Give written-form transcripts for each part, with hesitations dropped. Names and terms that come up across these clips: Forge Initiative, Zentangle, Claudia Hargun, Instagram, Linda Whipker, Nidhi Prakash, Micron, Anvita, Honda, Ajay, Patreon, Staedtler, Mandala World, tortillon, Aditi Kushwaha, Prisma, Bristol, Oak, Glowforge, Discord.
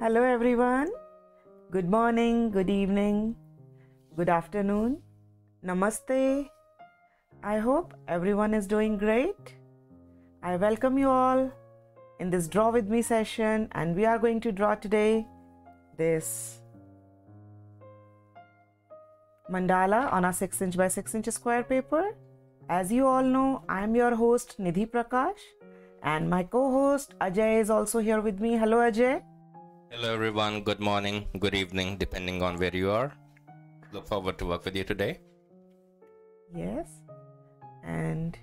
Hello everyone, good morning, good evening, good afternoon, namaste. I hope everyone is doing great. I welcome you all in this draw with me session, and we are going to draw today this mandala on our 6 inch by 6 inch square paper. As you all know, I am your host Nidhi Prakash, and my co-host Ajay is also here with me. Hello Ajay. Hello everyone, good morning, good evening, depending on where you are. Look forward to work with you today. Yes, and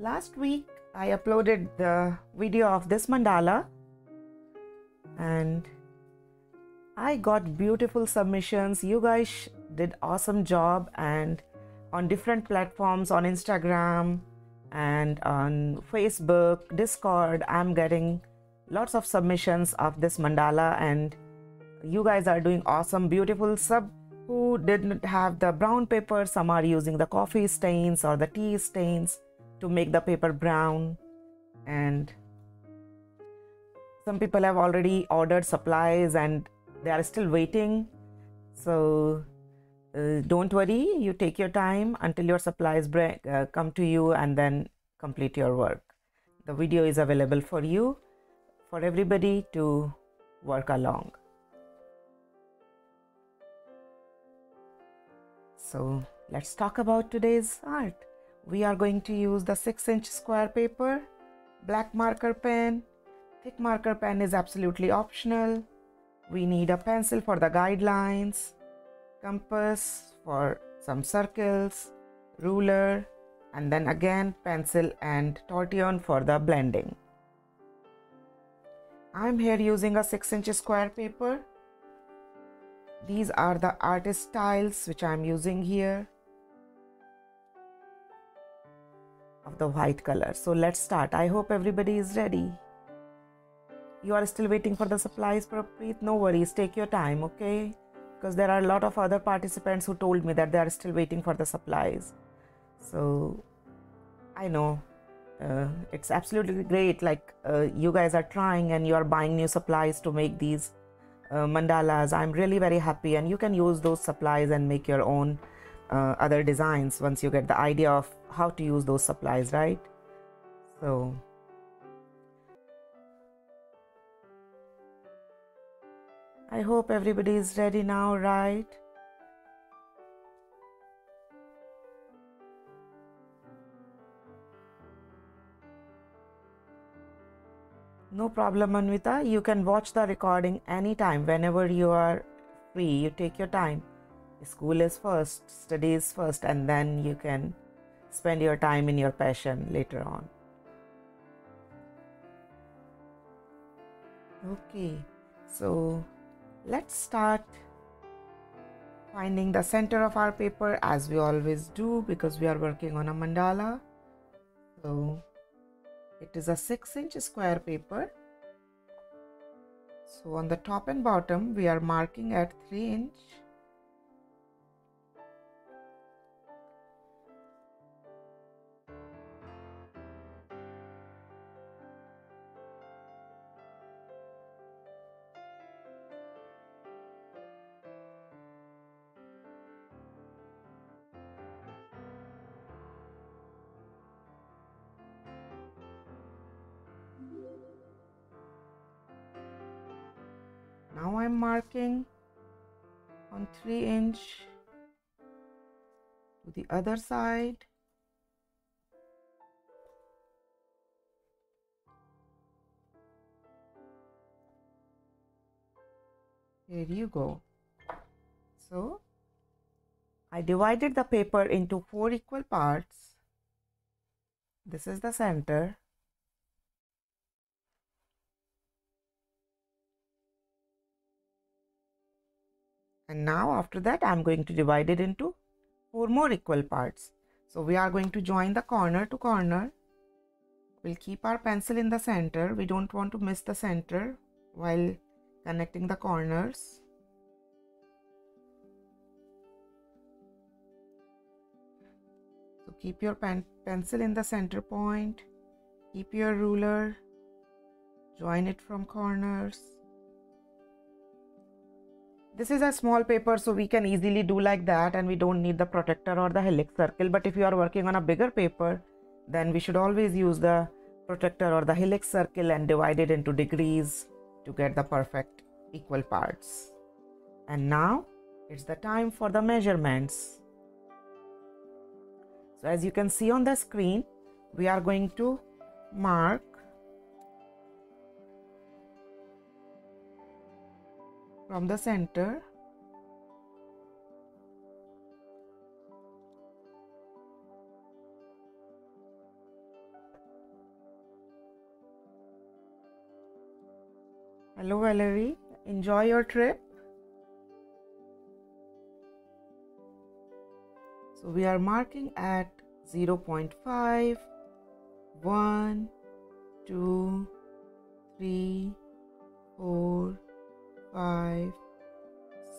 last week I uploaded the video of this mandala and I got beautiful submissions. You guys did awesome job, and on different platforms, on Instagram and on Facebook, Discord, I'm getting lots of submissions of this mandala, and you guys are doing awesome, beautiful. Sub who didn't have the brown paper, some are using the coffee stains or the tea stains to make the paper brown, and some people have already ordered supplies and they are still waiting. So don't worry, you take your time until your supplies come to you and then complete your work. The video is available for you, for everybody to work along. So let's talk about today's art. We are going to use the 6 inch square paper, black marker pen. Thick marker pen is absolutely optional. We need a pencil for the guidelines, compass for some circles, ruler, and then again pencil and tortillon for the blending. I'm here using a 6 inch square paper. These are the artist tiles which I'm using here, of the white color. So let's start. I hope everybody is ready. You are still waiting for the supplies, Prapreet? No worries, take your time, okay? Because there are a lot of other participants who told me that they are still waiting for the supplies. So I know. It's absolutely great, like you guys are trying and you are buying new supplies to make these mandalas. I'm really very happy, and you can use those supplies and make your own other designs once you get the idea of how to use those supplies, right? So I hope everybody is ready now, right? No problem, Anvita. You can watch the recording anytime, whenever you are free. You take your time. School is first, study is first, and then you can spend your time in your passion later on. Okay, so let's start finding the center of our paper, as we always do, because we are working on a mandala. So it is a 6 inch square paper. So on the top and bottom, we are marking at 3 inch. Now I'm marking on 3 inch to the other side. Here you go. So I divided the paper into 4 equal parts. This is the center. And now after that, I'm going to divide it into 4 more equal parts. So we are going to join the corner to corner. We'll keep our pencil in the center. We don't want to miss the center while connecting the corners. So keep your pencil in the center point. Keep your ruler. Join it from corners. This is a small paper, so we can easily do like that, and we don't need the protector or the helix circle. But if you are working on a bigger paper, then we should always use the protector or the helix circle and divide it into degrees to get the perfect equal parts. And now it's the time for the measurements. So as you can see on the screen, we are going to mark from the center . Hello Valerie, enjoy your trip. So we are marking at 0.5, 1, 2, 3, 4, 5,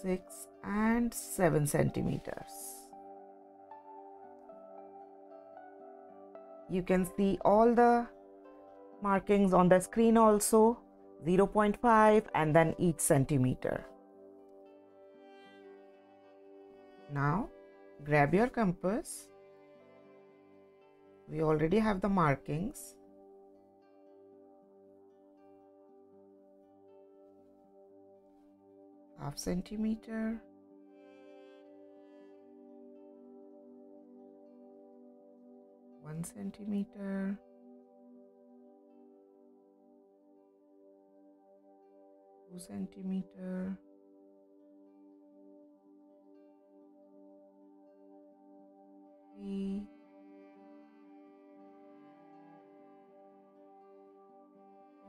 6 and 7 centimeters. You can see all the markings on the screen also. 0.5 and then each centimeter. Now grab your compass. We already have the markings. Half centimeter. 1 centimeter. 2 centimeter, 3,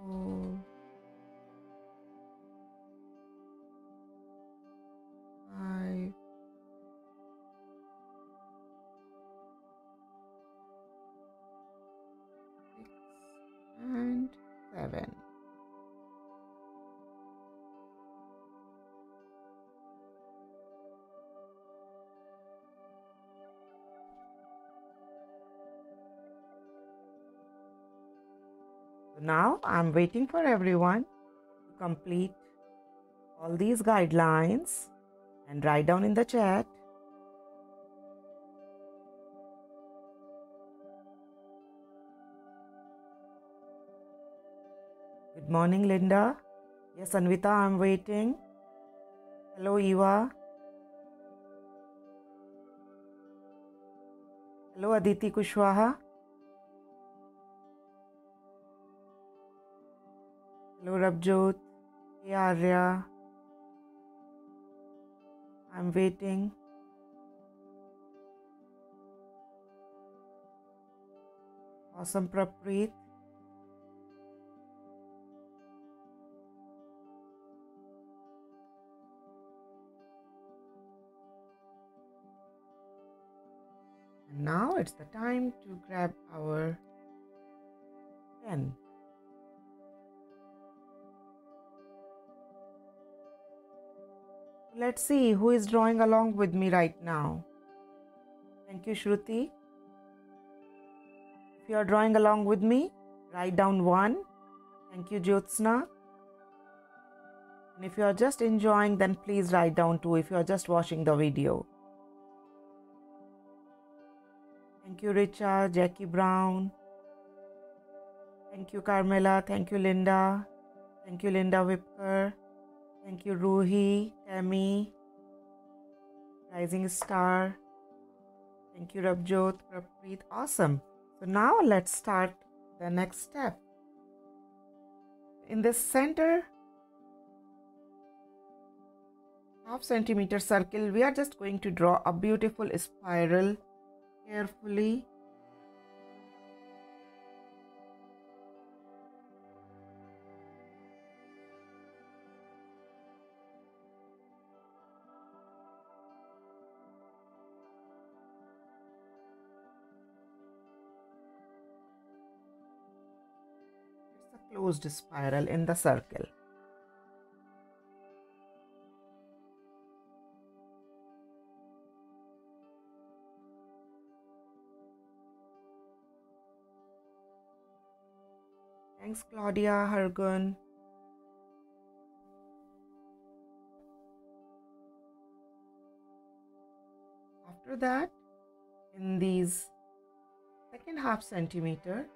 4, 5, 6 and 7. Now I'm waiting for everyone to complete all these guidelines and write down in the chat. Good morning, Linda. Yes, Anvita, I'm waiting. Hello, Eva. Hello, Aditi Kushwaha. Hello Rabjot, hey Arya, I'm waiting. Awesome Prapreet. And now it's the time to grab our pen. Let's see who is drawing along with me right now. Thank you, Shruti. If you are drawing along with me, write down 1. Thank you, Jyotsna. And if you are just enjoying, then please write down 2 if you are just watching the video. Thank you, Richa, Jackie Brown. Thank you, Carmela. Thank you, Linda. Thank you, Linda Whipker. Thank you, Ruhi, Tammy, Rising Star. Thank you, Rabjot, Prapreet. Awesome. So now let's start the next step. In the center, half centimeter circle, we are just going to draw a beautiful spiral carefully. Closed spiral in the circle. Thanks, Claudia Hargun. that, in these second half centimeter,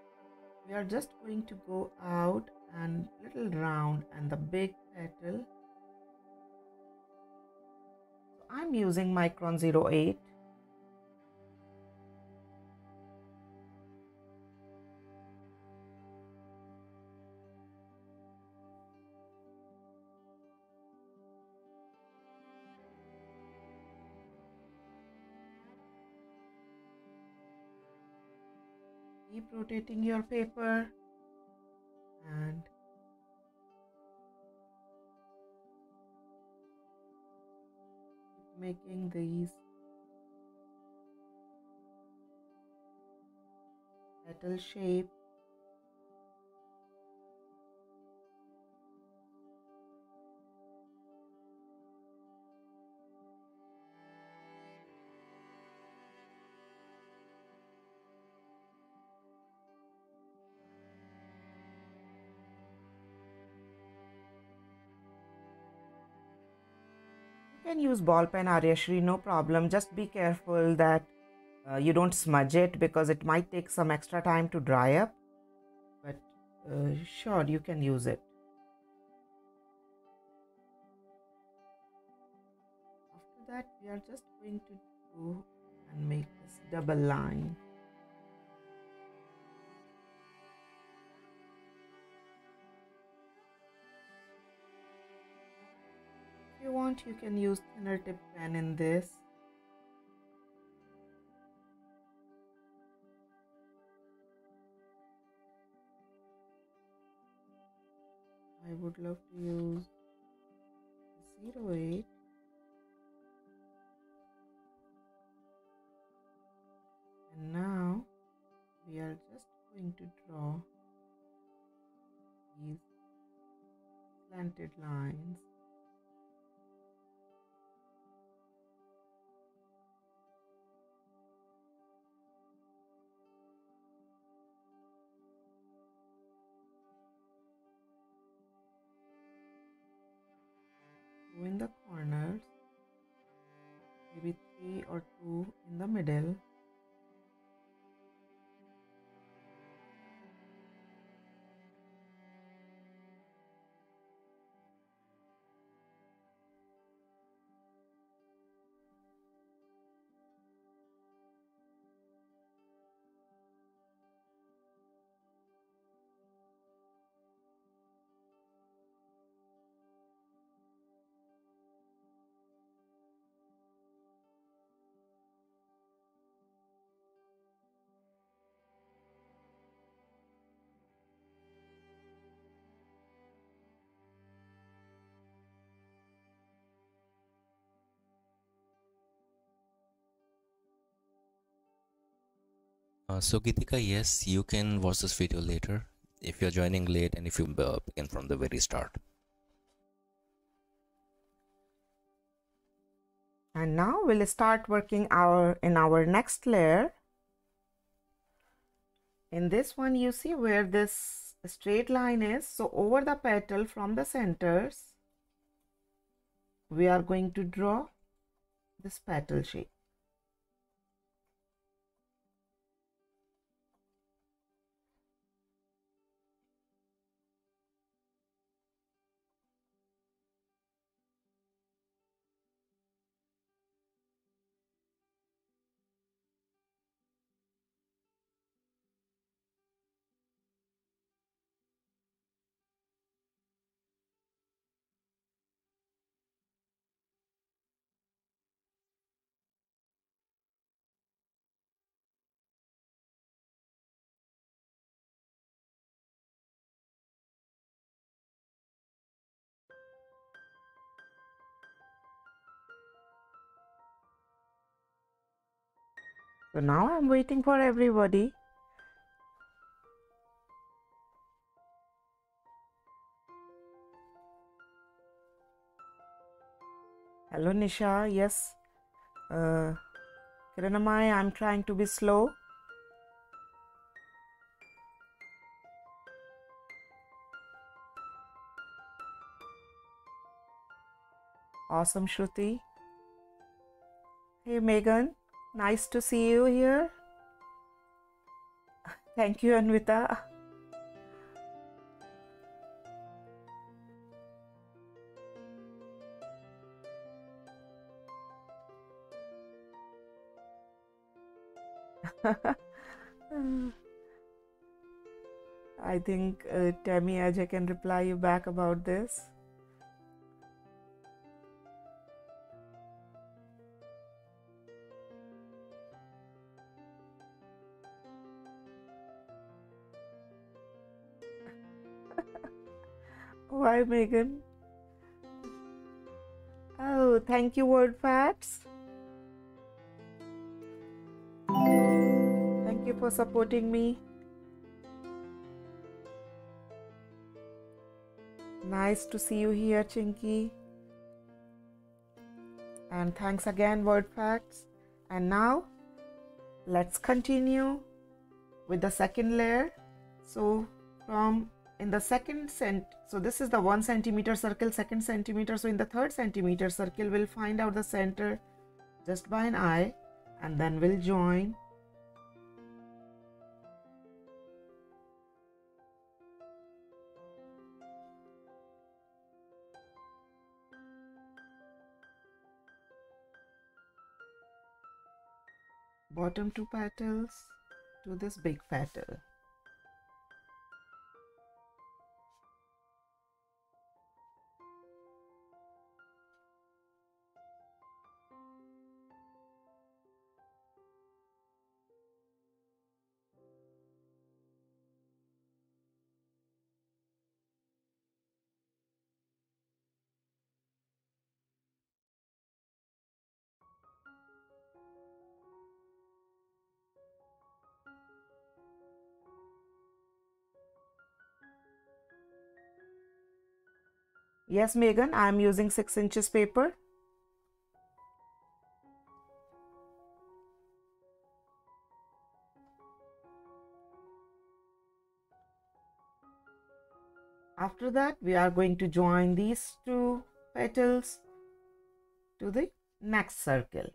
we are just going to go out and little round and the big petal. So I'm using Micron 08. Keep rotating your paper and making these petal shape. You can use ball pen, Aryashri, no problem. Just be careful that you don't smudge it, because it might take some extra time to dry up, but sure, you can use it. After that, we are just going to go and make this double line. If you want, you can use thinner tip pen in this. I would love to use 08. And now we are just going to draw these slanted lines. In the corners, maybe 3 or 2 in the middle. So Gitika, yes, you can watch this video later if you're joining late and if you begin from the very start. And now we'll start working in our next layer. In this one, you see where this straight line is. So over the petal from the centers, we are going to draw this petal shape. So now I'm waiting for everybody. Hello Nisha, yes. Kiranamai, I'm trying to be slow. Awesome Shruti. Hey Megan. Nice to see you here. Thank you, Anvita. I think Tammy, Ajay can reply you back about this. Why, Megan? Oh, thank you, Word Facts. Thank you for supporting me. Nice to see you here, Chinky. And thanks again, Word Facts. And now, let's continue with the second layer. So, from in the second cent, so this is the 1 centimeter circle, second centimeter. So in the third centimeter circle, we'll find out the center just by an eye, and then we'll join. Bottom two petals to this big petal. Yes, Megan, I am using 6 inches paper. After that, we are going to join these two petals to the next circle.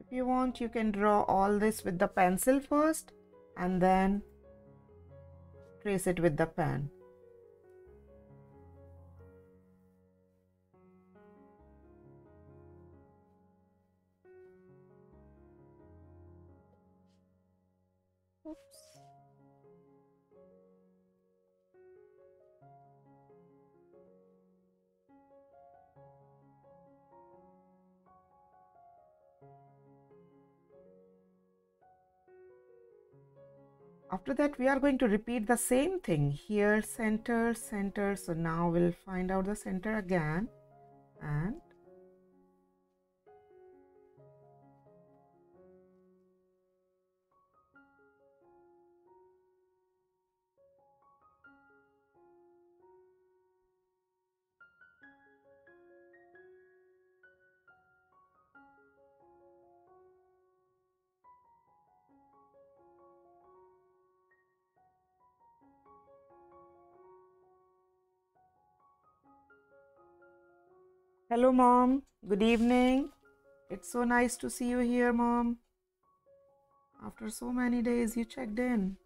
If you want, you can draw all this with the pencil first and then trace it with the pen. After that, we are going to repeat the same thing here, center, center. So now we'll find out the center again and hello, Mom. Good evening. It's so nice to see you here, Mom. After so many days, you checked in.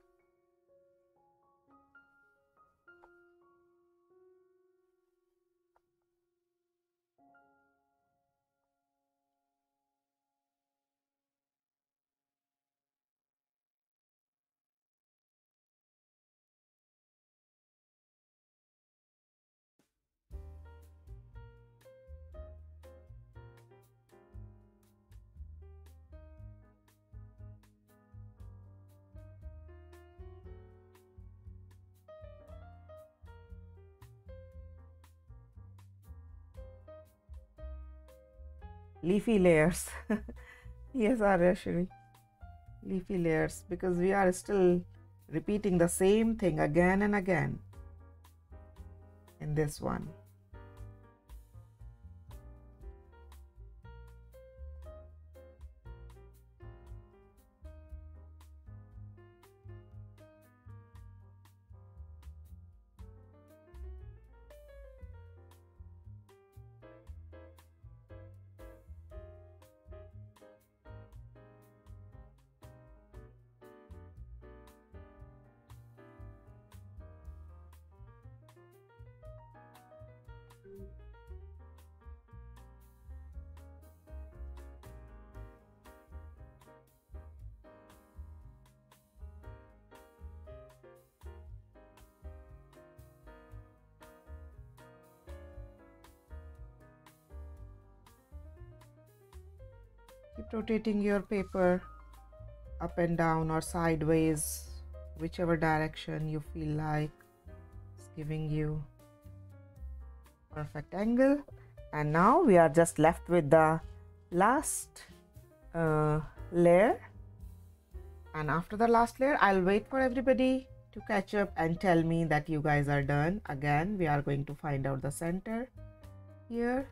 leafy layers. Yes, Aryashri, leafy layers, because we are still repeating the same thing again and again in this one. Keep rotating your paper up and down or sideways, whichever direction you feel like is giving you perfect angle. And now we are just left with the last layer, and after the last layer I'll wait for everybody to catch up and tell me that you guys are done. Again, we are going to find out the center here,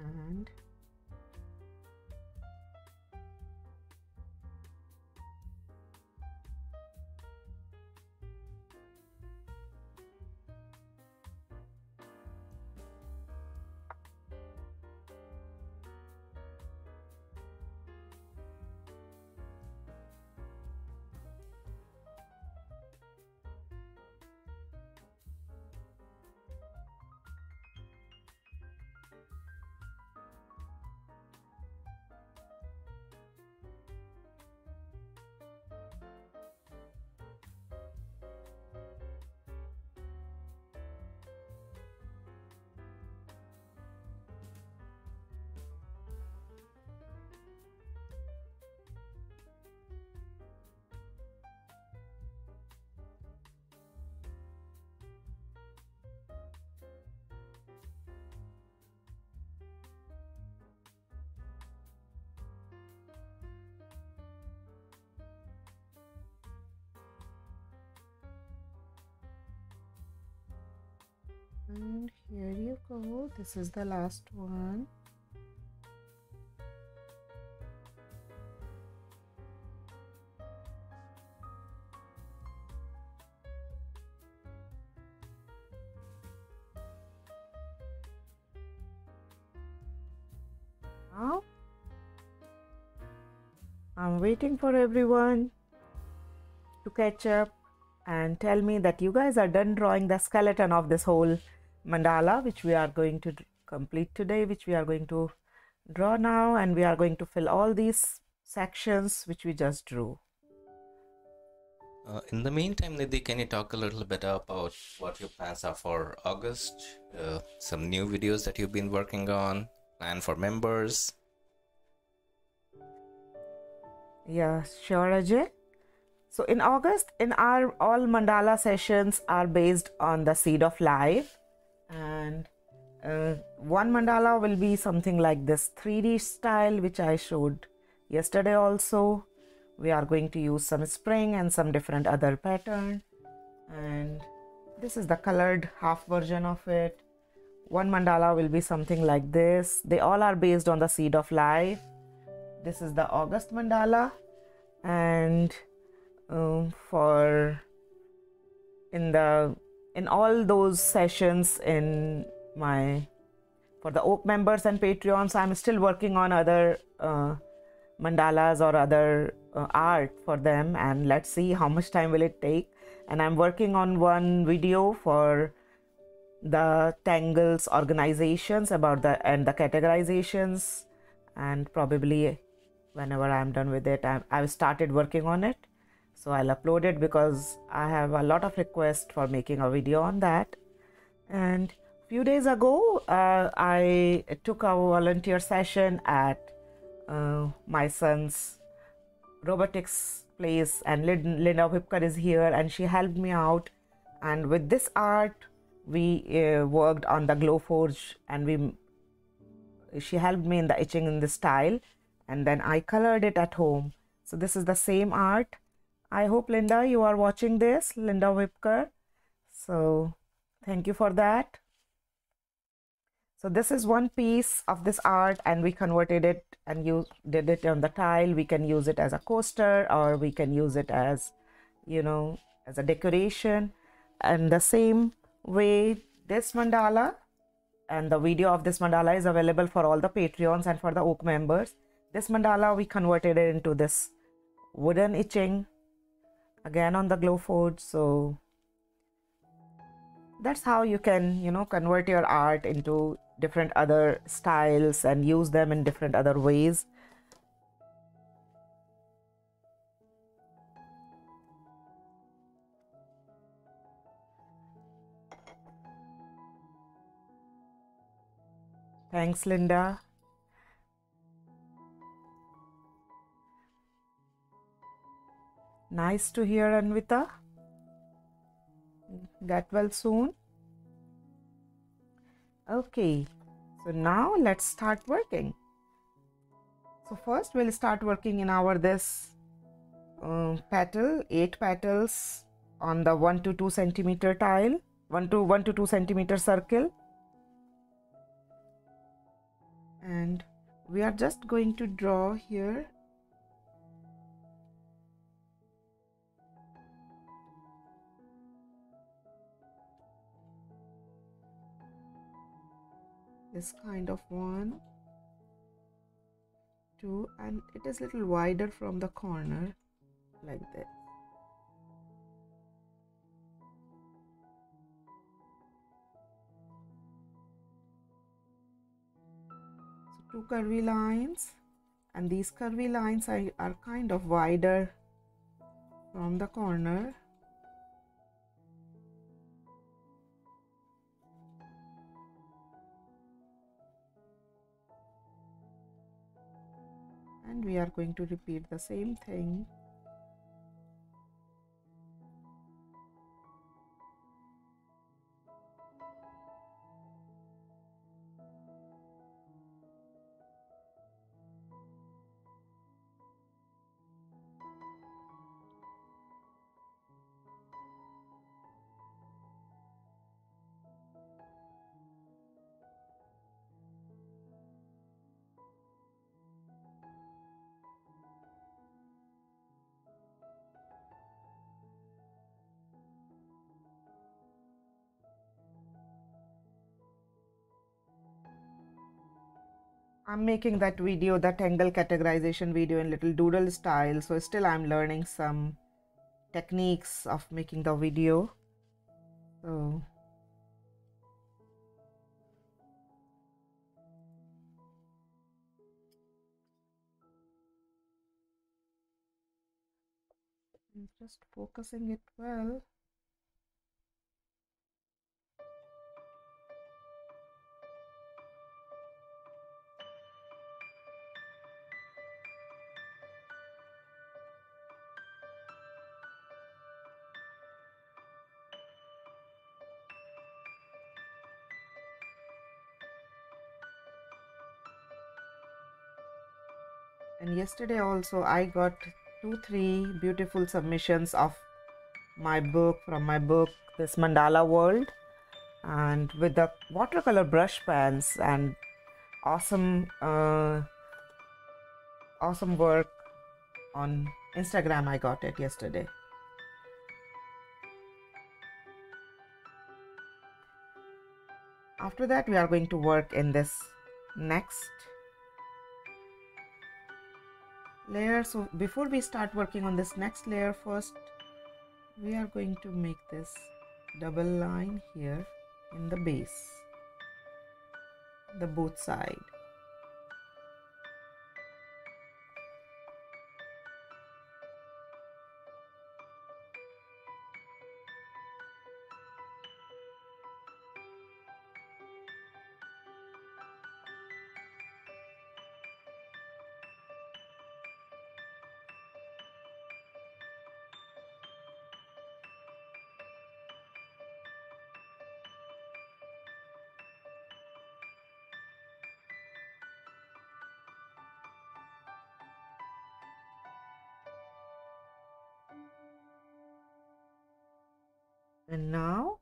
and and here you go. This is the last one. Now I'm waiting for everyone to catch up and tell me that you guys are done drawing the skeleton of this whole mandala, which we are going to complete today, which we are going to draw now, and we are going to fill all these sections which we just drew. In the meantime, Nidhi, can you talk a little bit about what your plans are for August? Some new videos that you've been working on, plan for members? Yeah, sure, Ajay. So in August, in our all mandala sessions are based on the seed of life. And one mandala will be something like this 3D style, which I showed yesterday also. We are going to use some spring and some different other pattern. And this is the colored half version of it. One mandala will be something like this. They all are based on the seed of life. This is the August mandala. And in all those sessions for the Oak members and Patreons, I'm still working on other mandalas or other art for them, and let's see how much time will it take. And I'm working on one video for the Tangles organizations about the categorizations, and probably whenever I'm done with it, I've started working on it. So I'll upload it because I have a lot of requests for making a video on that. And a few days ago, I took a volunteer session at my son's robotics place, and Linda Whipker is here, and she helped me out. And with this art, we worked on the Glowforge, and we she helped me in the etching in this tile, and then I colored it at home. So this is the same art. I hope, Linda, you are watching this, Linda Whipker. So thank you for that. So this is one piece of this art, and we converted it and did it on the tile. We can use it as a coaster, or we can use it as, you know, as a decoration. And the same way, this mandala, and the video of this mandala is available for all the Patreons and for the Oak members. This mandala, we converted it into this wooden etching, again on the Glowforge. So that's how you can, you know, convert your art into different other styles and use them in different other ways. Thanks, Linda. Nice to hear, Anvita. Get well soon. Okay, so now let's start working. So first we'll start working in our this petal, 8 petals on the 1 to 2 centimeter tile, 1 to 2 centimeter circle, and we are just going to draw here. This kind of one, two, and it is a little wider from the corner, like that. So 2 curvy lines, and these curvy lines are kind of wider from the corner. And we are going to repeat the same thing. I'm making that video, that angle categorization video, in little doodle style. So still I'm learning some techniques of making the video. So I'm just focusing it well. And yesterday also I got 2-3 beautiful submissions of my book, from my book, this Mandala World, and with the watercolor brush pens, and awesome awesome work on Instagram. I got it yesterday. After that we are going to work in this next layer. So before we start working on this next layer, first we are going to make this double line here in the base, the both side. And now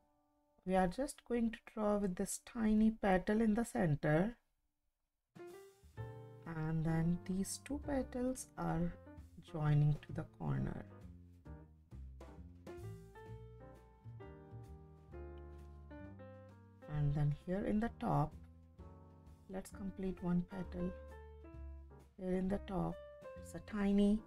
we are just going to draw with this tiny petal in the center, and then these two petals are joining to the corner. And then here in the top, let's complete one petal. Here in the top, it's a tiny.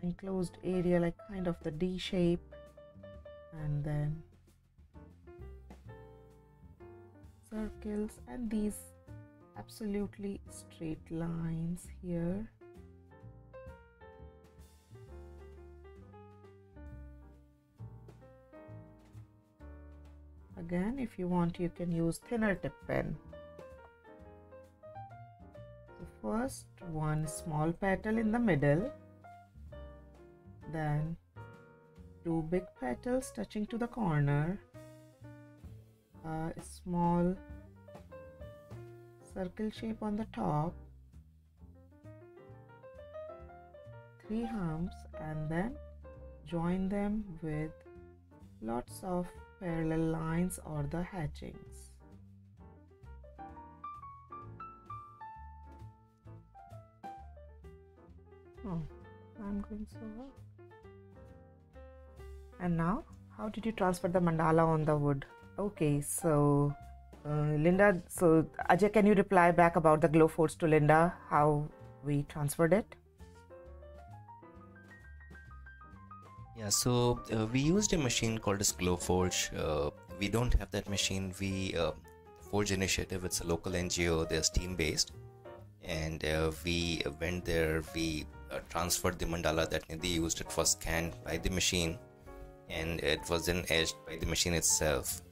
Enclosed area, like kind of the D shape, and then circles and these absolutely straight lines here. Again, if you want, you can use thinner tip pen. So first one small petal in the middle, then two big petals touching to the corner, a small circle shape on the top, three humps, and then join them with lots of parallel lines or the hatchings. Oh, I'm going so well. And now, how did you transfer the mandala on the wood? Okay, so Linda, so Ajay, can you reply back about the Glowforge to Linda, how we transferred it? Yeah, so we used a machine called as Glowforge. We don't have that machine. We Forge Initiative, it's a local NGO, they're team based, and we went there, we transferred the mandala that Nidhi used. It was scanned by the machine, and it was then etched by the machine itself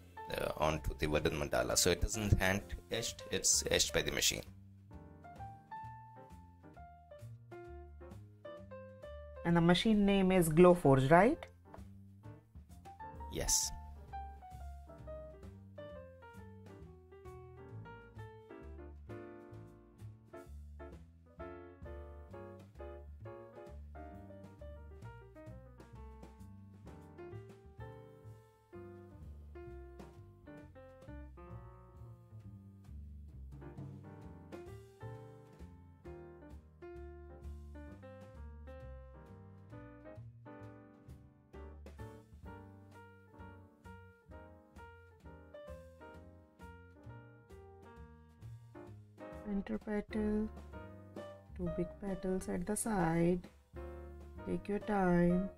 onto the wooden mandala. So it isn't hand etched, it's etched by the machine. And the machine name is Glowforge, right? Yes. Center petal, two big petals at the side. Take your time,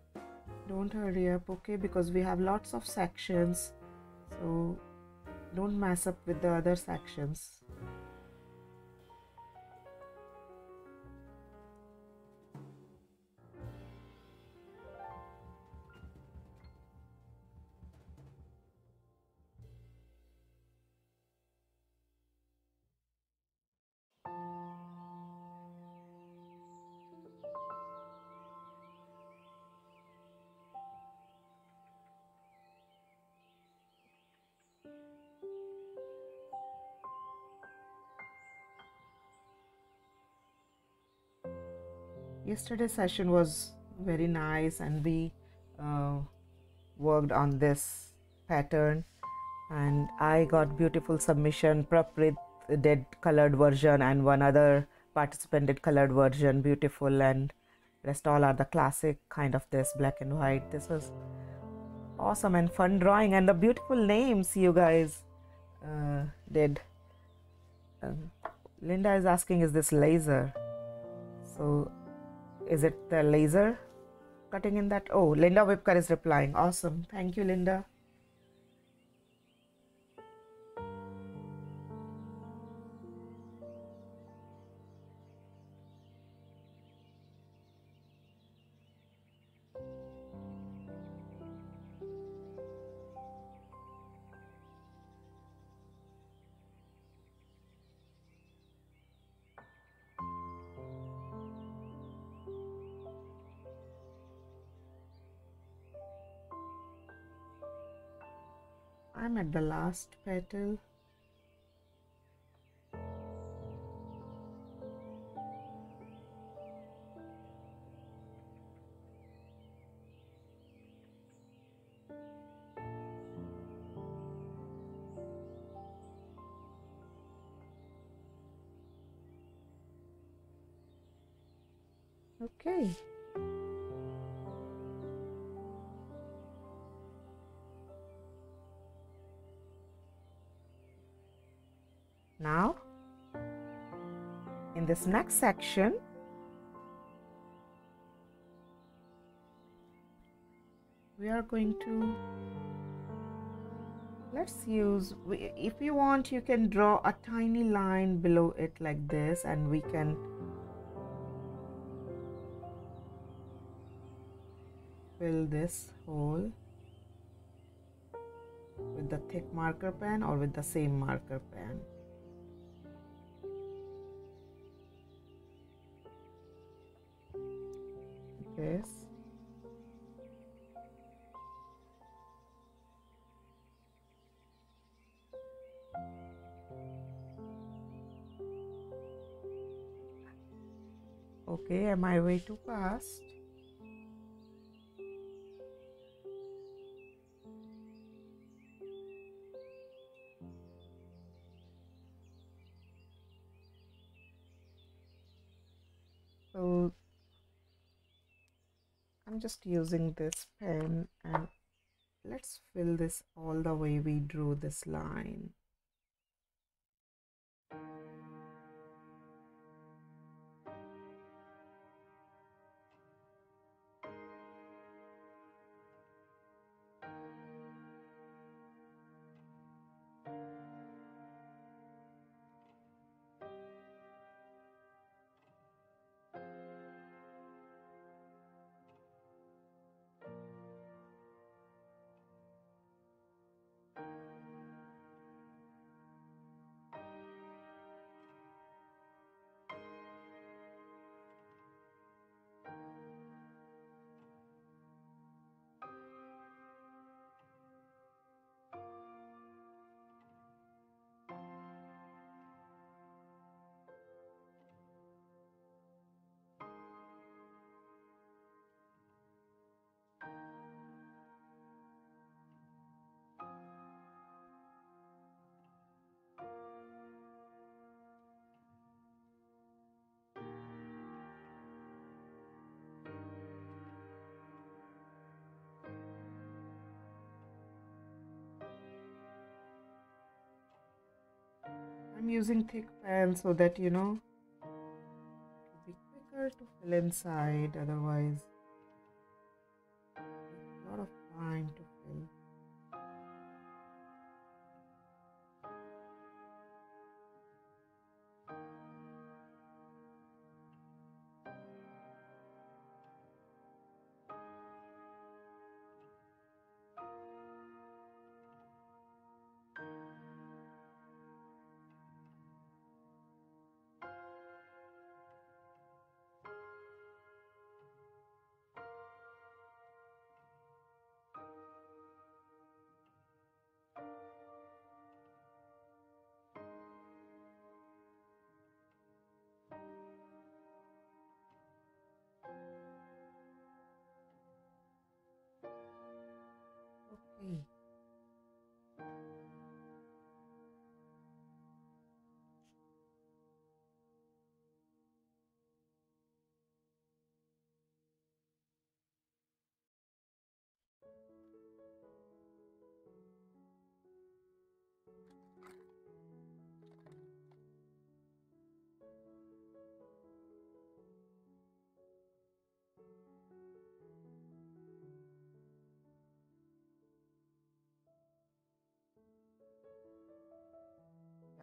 don't hurry up, okay, because we have lots of sections, so don't mess up with the other sections. Yesterday's session was very nice, and we worked on this pattern, and I got beautiful submission. Praprit did colored version, and one other participant did colored version, beautiful, and rest all are the classic kind of this black and white. This was awesome and fun drawing, and the beautiful names you guys did. Linda is asking, is this laser? So is it the laser cutting in that? Oh, Linda Whipkar is replying. Awesome. Thank you, Linda. I'm at the last petal. Okay. Now, in this next section, we are going to, if you want, you can draw a tiny line below it like this, and we can fill this hole with the thick marker pen or with the same marker pen. This. Okay, am I way too fast? So I'm just using this pen, and let's fill this all the way we drew this line. Using thick pen so that, you know, it'll be quicker to fill inside, otherwise a lot of time to fill.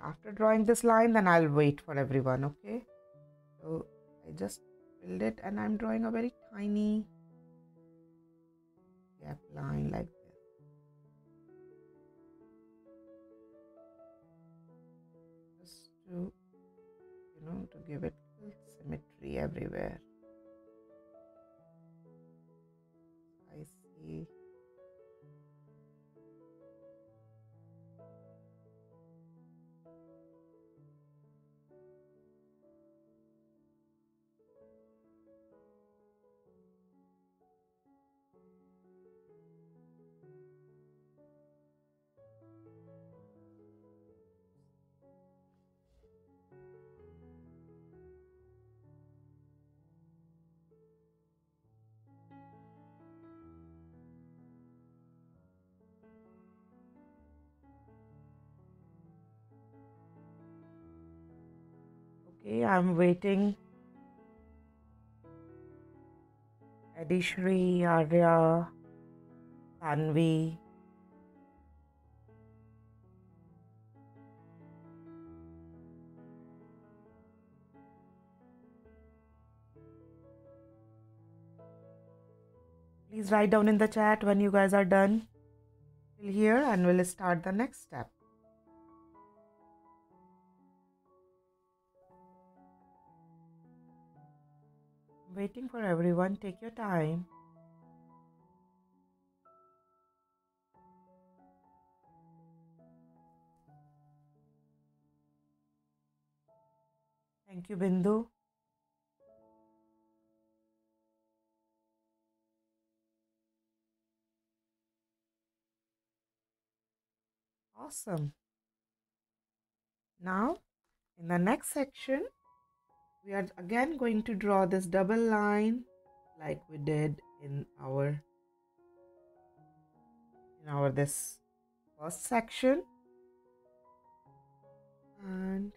After drawing this line, then I'll wait for everyone, okay? So I just filled it, and I'm drawing a very tiny gap line like this. Just to, you know, to give it symmetry everywhere. I see. Okay, I'm waiting. Adishri, Arya, Tanvi. Please write down in the chat when you guys are done till here, and we'll start the next step. Waiting for everyone. Take your time. Thank you, Bindu. Awesome. Now, in the next section, we are again going to draw this double line like we did in our this first section, and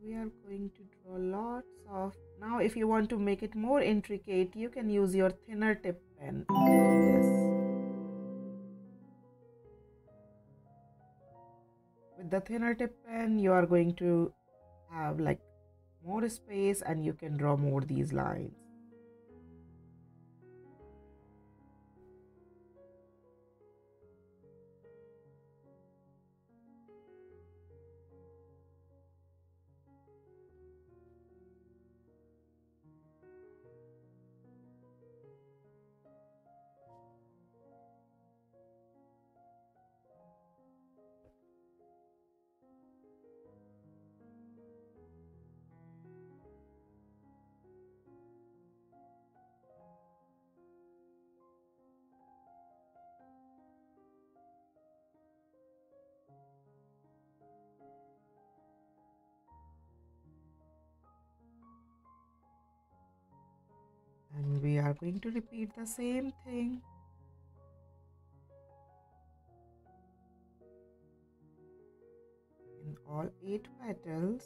we are going to draw lots of. Now if you want to make it more intricate, you can use your thinner tip pen like this. With the thinner tip pen, you are going to have like more space, and you can draw more these lines. And we are going to repeat the same thing. In all 8 petals.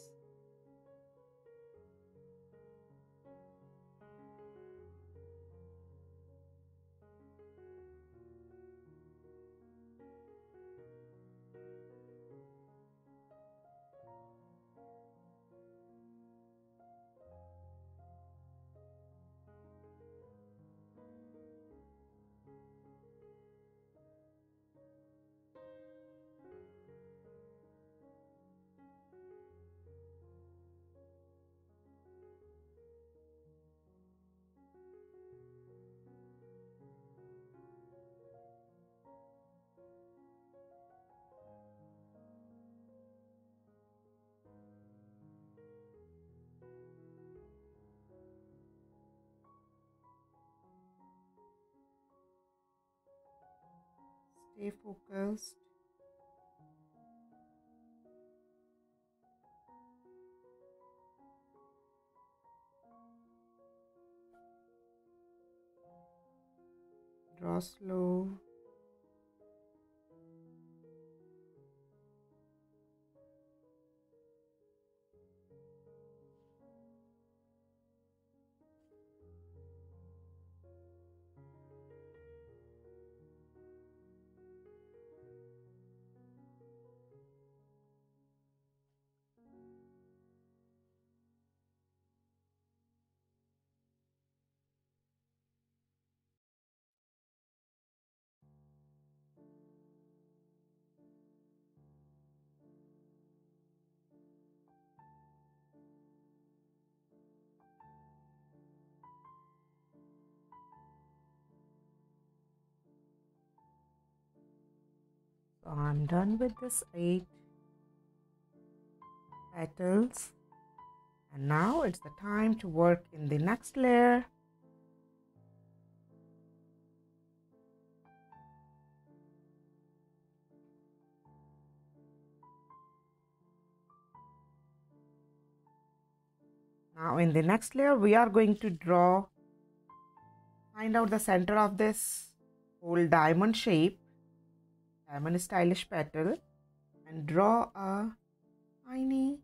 Stay focused. Draw slow. So I'm done with this 8 petals, and now it's the time to work in the next layer. Now in the next layer, we are going to draw, find out the center of this whole diamond shape. Diamond stylish petal, and draw a tiny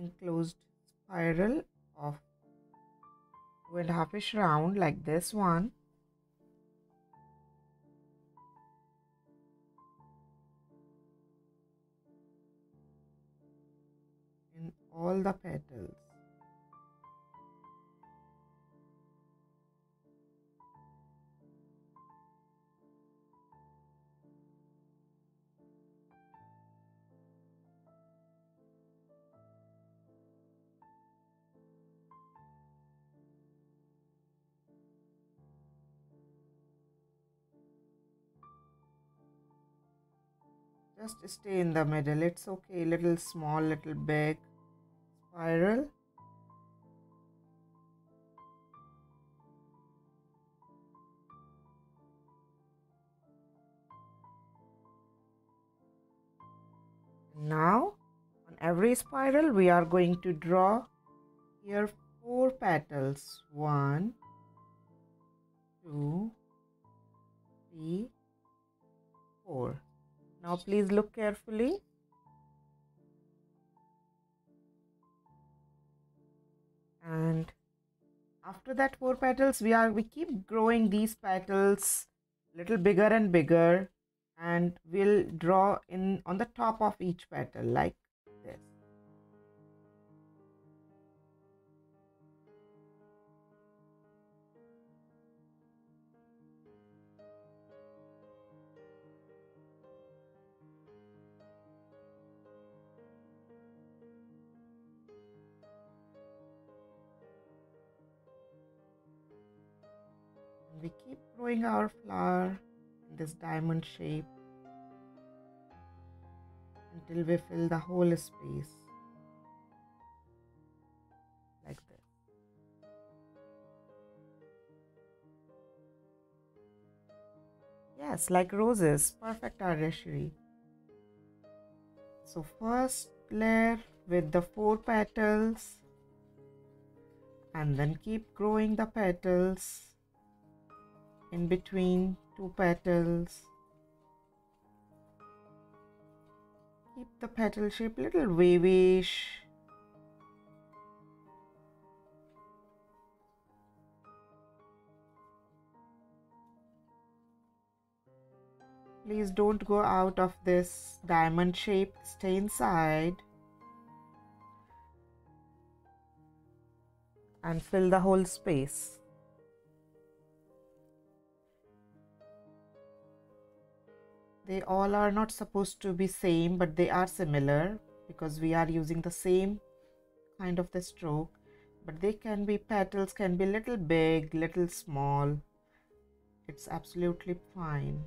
enclosed spiral of 2.5-ish round like this one. In all the petals. Just stay in the middle, it's okay, little small, little big spiral. Now, on every spiral, we are going to draw here 4 petals. 1, 2, 3, 4. Now please look carefully. And after that 4 petals, we keep growing these petals little bigger and bigger, and we'll draw in on the top of each petal like this. We keep growing our flower in this diamond shape until we fill the whole space like this. Yes, like roses, perfect arrangement. So first layer with the 4 petals, and then keep growing the petals in between 2 petals. Keep the petal shape little wavish. Please don't go out of this diamond shape, stay inside. And fill the whole space. They all are not supposed to be same, but they are similar because we are using the same kind of the stroke, but they can be, petals can be little big, little small. It's absolutely fine.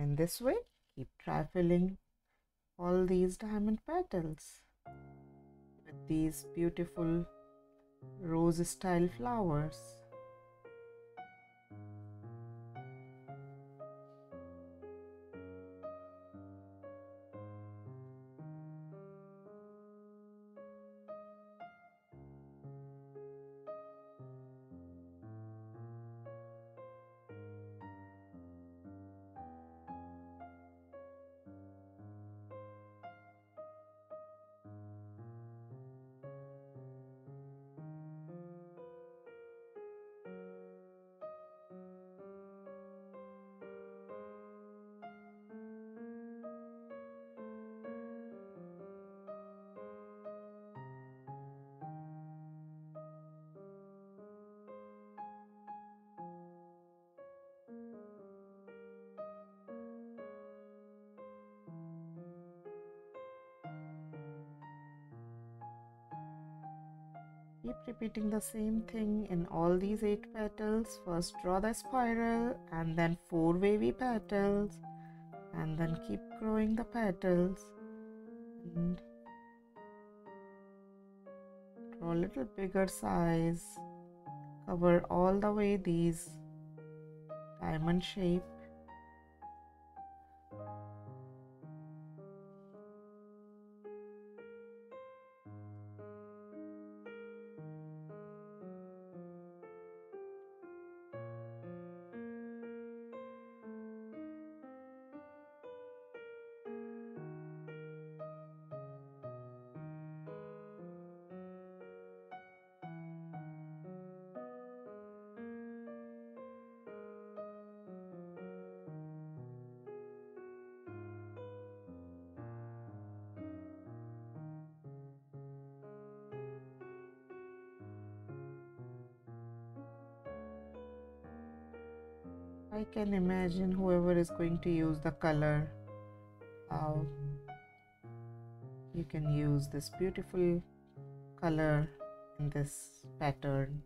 In this way, keep trifling all these diamond petals with these beautiful rose style flowers. Keep repeating the same thing in all these 8 petals. First draw the spiral and then 4 wavy petals, and then keep growing the petals and draw a little bigger size. Cover all the way these diamond shape. I can imagine whoever is going to use the color, how you can use this beautiful color in this pattern.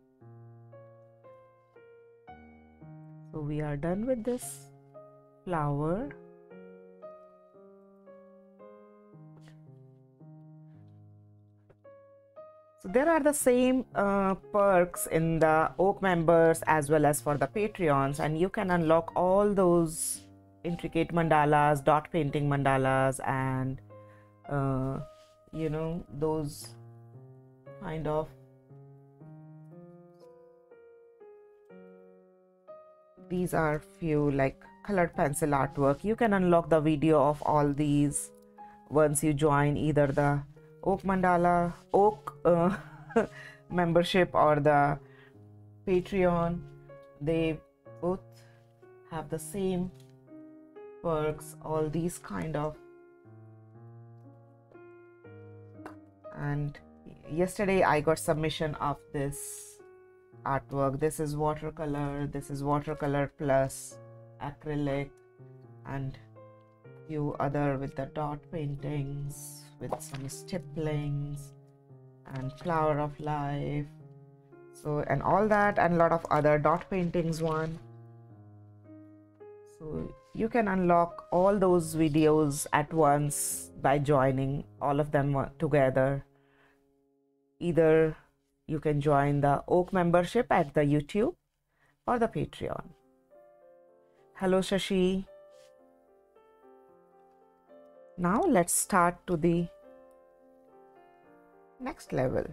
So we are done with this flower. So there are the same perks in the Oak members as well as for the Patreons, and you can unlock all those intricate mandalas, dot painting mandalas, and you know, those kind of these are few like colored pencil artwork. You can unlock the video of all these once you join either the Oak mandala, Oak membership or the Patreon. They both have the same perks, all these kind of. And yesterday I got submission of this artwork. This is watercolor, this is watercolor plus acrylic, and few other with the dot paintings, with some stipplings and flower of life, so and all that, and a lot of other dot paintings one. So you can unlock all those videos at once by joining all of them together. Either you can join the Oak membership at the YouTube or the Patreon. Hello Shashi. Now let's start to the next level.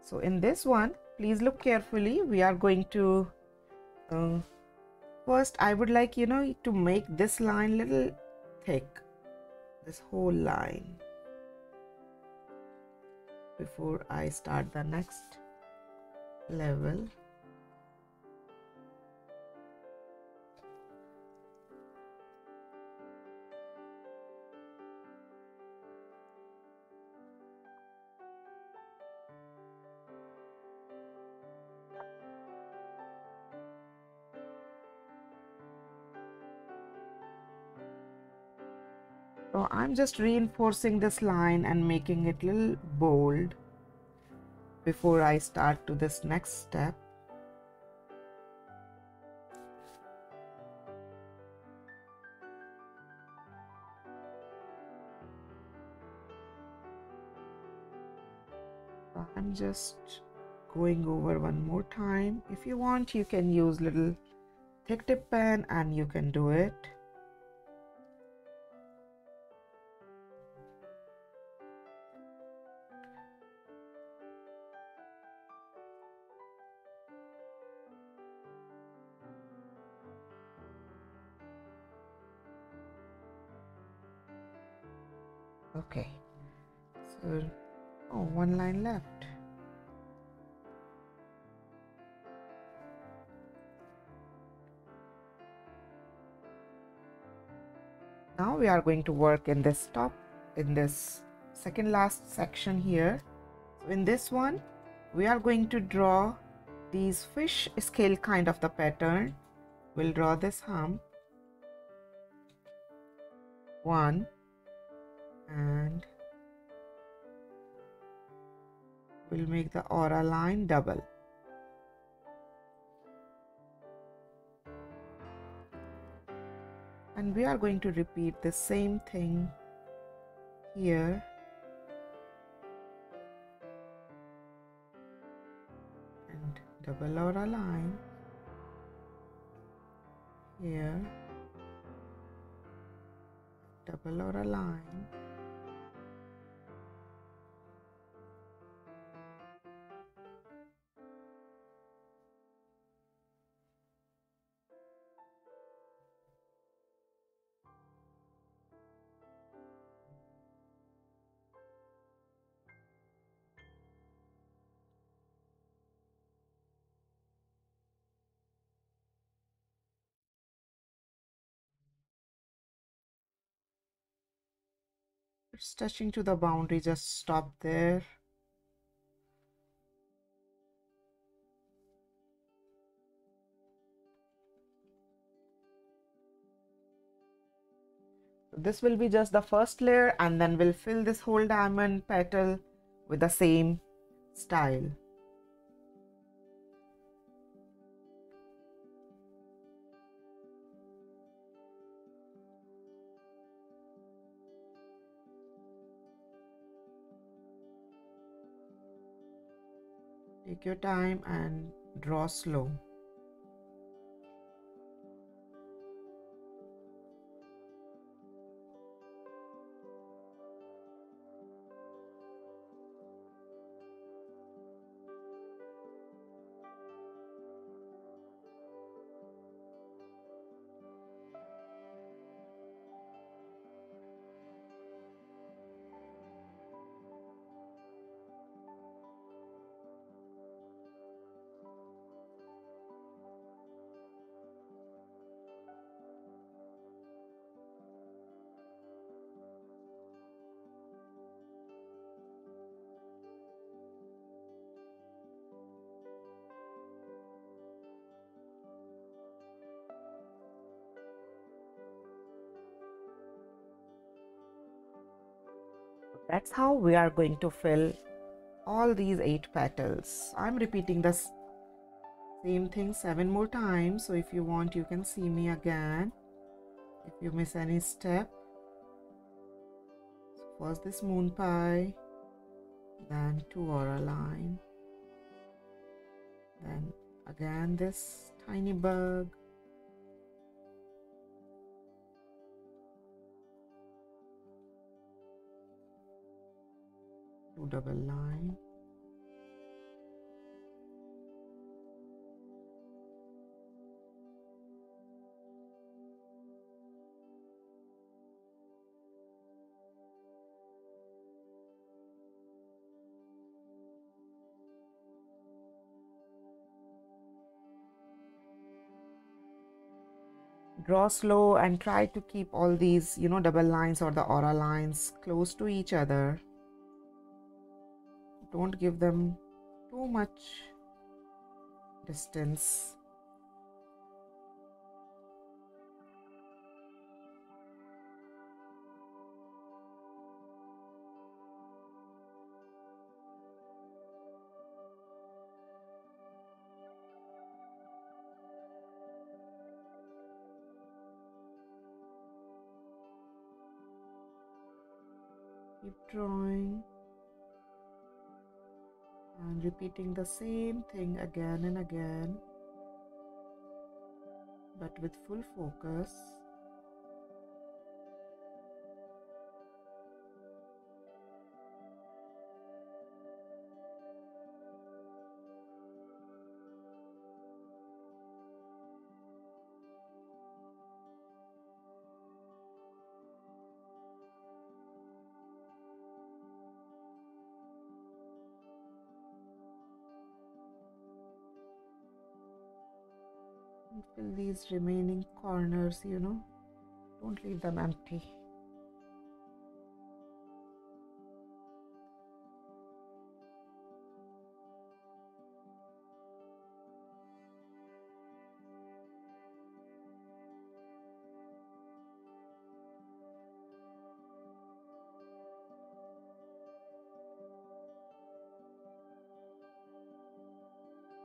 So in this one, please look carefully. We are going to first I would like, you know, to make this line little thick, this whole line, before I start the next level. So I'm just reinforcing this line and making it little bold before I start to this next step. I'm just going over one more time. If you want, you can use little thick tip pen and you can do it. Okay, so oh, one line left. Now we are going to work in this top, in this second last section here. So in this one, we are going to draw these fish scale kind of the pattern. We'll draw this hump. One. And we'll make the aura line double. And we are going to repeat the same thing here. And double aura line here. Double aura line. It's touching to the boundary, just stop there. This will be just the first layer, and then we'll fill this whole diamond petal with the same style. Take your time and draw slow. That's how we are going to fill all these 8 petals. I'm repeating the same thing 7 more times. So if you want, you can see me again if you miss any step. So first this moon pie, then 2 aura line, then again this tiny bug. Double line, draw slow and try to keep all these, you know, double lines or the aura lines close to each other. Don't give them too much distance. Keep drawing. And repeating the same thing again and again, but with full focus. Fill these remaining corners, you know, don't leave them empty.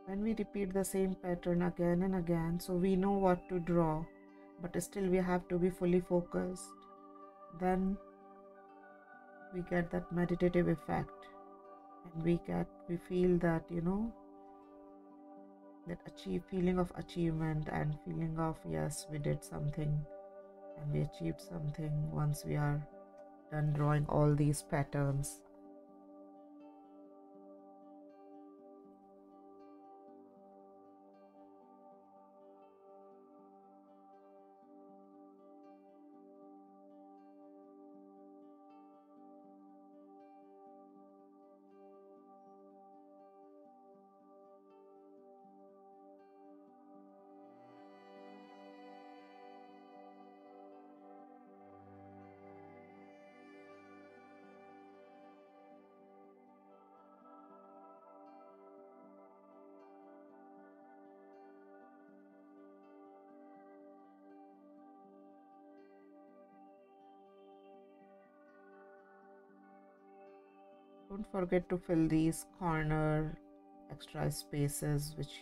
When we repeat the same pattern again and again, so we know what to draw, but still we have to be fully focused. Then we get that meditative effect, and we feel that, you know, that feeling of achievement and feeling of, yes, we did something and we achieved something once we are done drawing all these patterns. Don't forget to fill these corner extra spaces which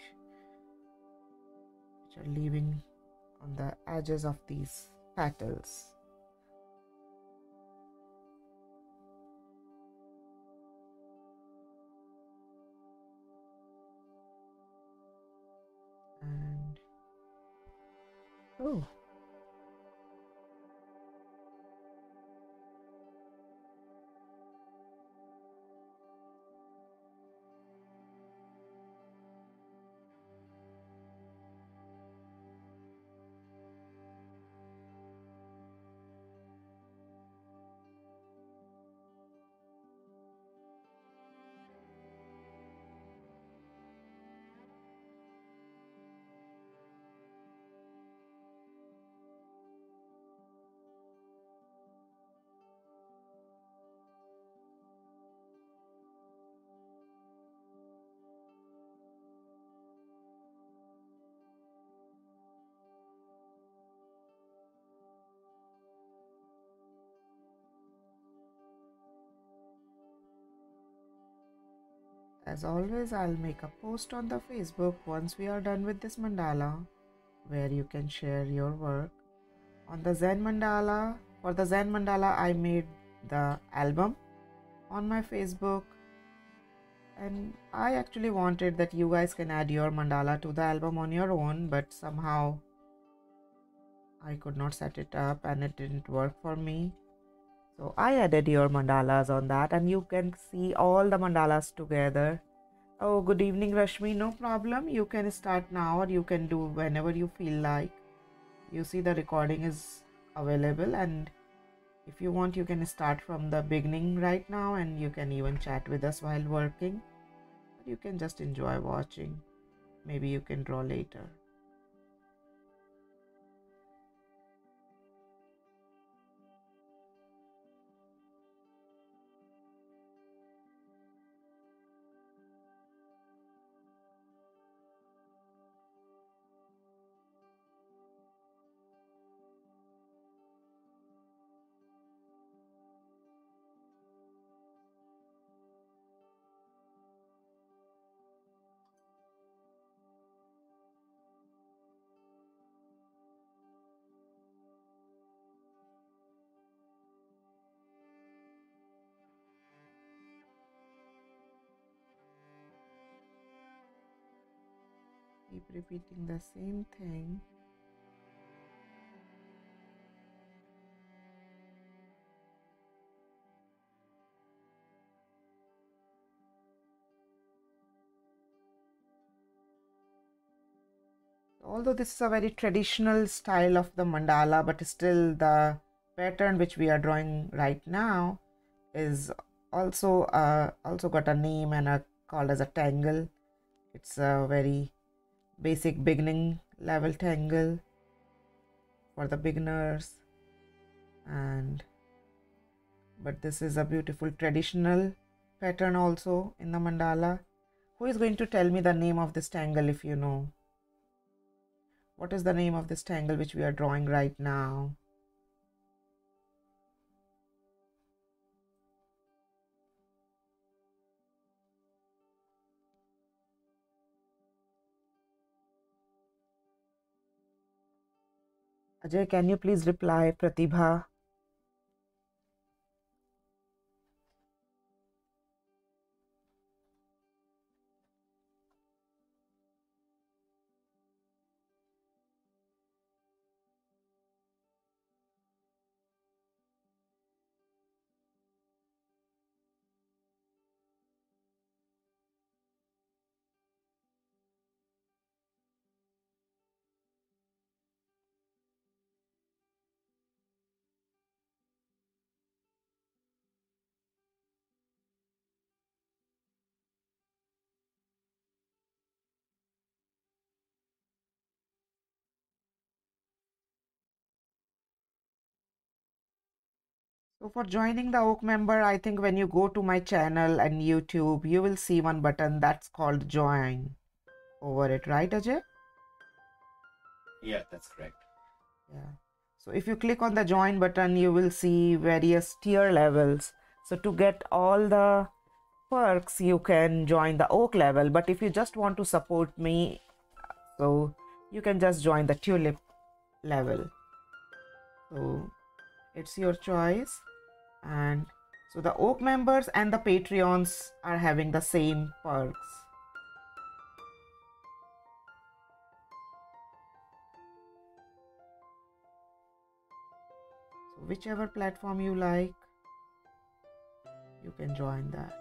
are leaving on the edges of these petals. And oh, as always, I'll make a post on the Facebook once we are done with this mandala, where you can share your work. On the Zen mandala, for the Zen mandala, I made the album on my Facebook, and I actually wanted that you guys can add your mandala to the album on your own, but somehow I could not set it up and it didn't work for me. So I added your mandalas on that, and you can see all the mandalas together. Oh, good evening, Rashmi. No problem. You can start now, or you can do whenever you feel like. You see, the recording is available, and if you want, you can start from the beginning right now, and you can even chat with us while working. You can just enjoy watching. Maybe you can draw later. Keep repeating the same thing. Although this is a very traditional style of the mandala, but still the pattern which we are drawing right now is also got a name and are called as a tangle. It's a very basic beginning level tangle for the beginners, but this is a beautiful traditional pattern also in the mandala. Who is going to tell me the name of this tangle if you know? What is the name of this tangle which we are drawing right now? Ajay, can you please reply? Pratibha. So for joining the Oak member, I think when you go to my channel and YouTube, you will see one button that's called join over it, right, Ajay? Yeah, that's correct. Yeah. So if you click on the join button, you will see various tier levels. So to get all the perks, you can join the Oak level. But if you just want to support me, so you can just join the Tulip level. So it's your choice. And so the Oak members and the Patreons are having the same perks. So whichever platform you like, you can join that.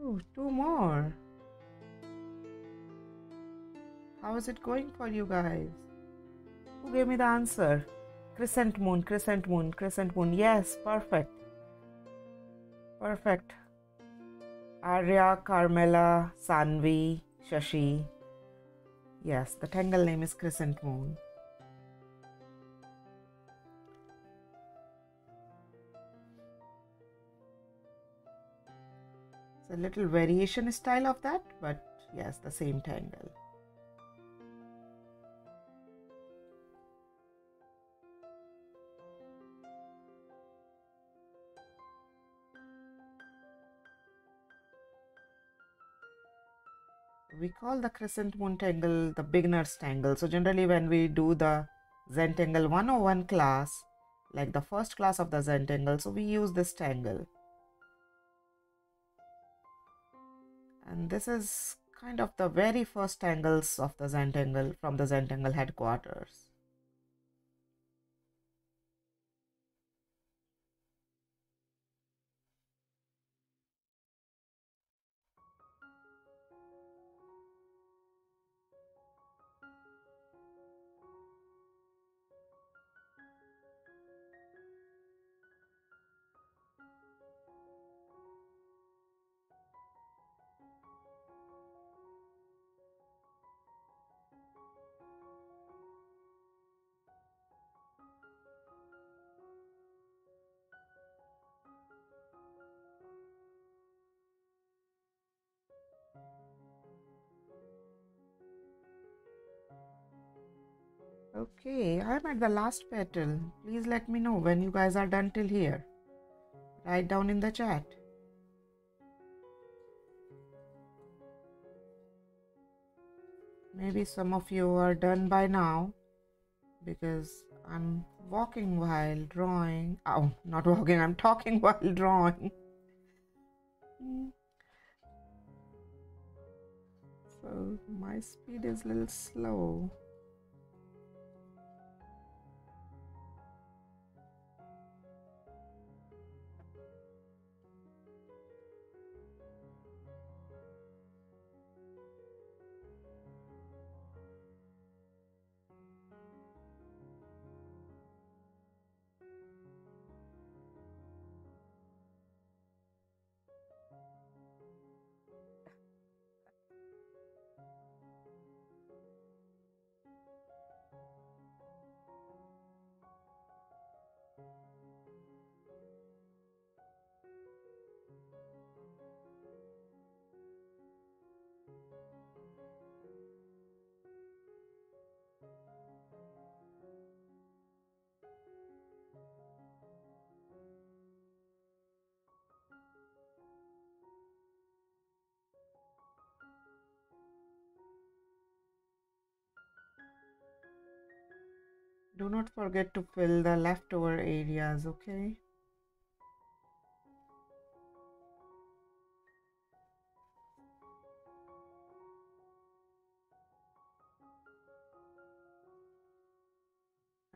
Oh, two more. How is it going for you guys? Who gave me the answer? Crescent moon, crescent moon, crescent moon. Yes, perfect. Perfect. Arya, Carmela, Sanvi, Shashi. Yes, the Tangle name is crescent moon. A little variation style of that, but yes, the same Tangle. We call the crescent moon Tangle the beginner's Tangle. So generally when we do the Zentangle 101 class, like the first class of the Zentangle, so we use this Tangle. And this is kind of the very first Tangles of the Zentangle from the Zentangle headquarters. Okay, I'm at the last petal. Please let me know when you guys are done till here. Write down in the chat. Maybe some of you are done by now, because I'm walking while drawing. Oh, not walking, I'm talking while drawing. So my speed is a little slow. Do not forget to fill the leftover areas, okay?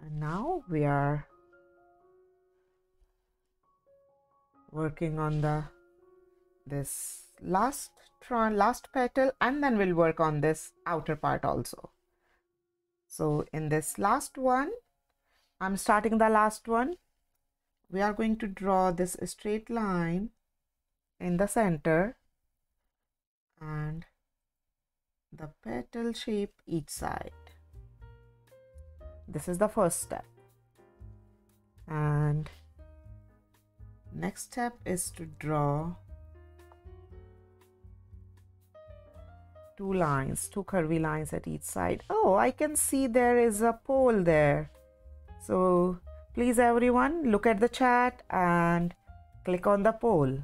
And now we are working on this last petal, and then we'll work on this outer part also. So in this last one, I'm starting the last one. We are going to draw this straight line in the center and the petal shape each side. This is the first step, and next step is to draw two lines, two curvy lines at each side. Oh, I can see there is a poll there. So please everyone look at the chat and click on the poll.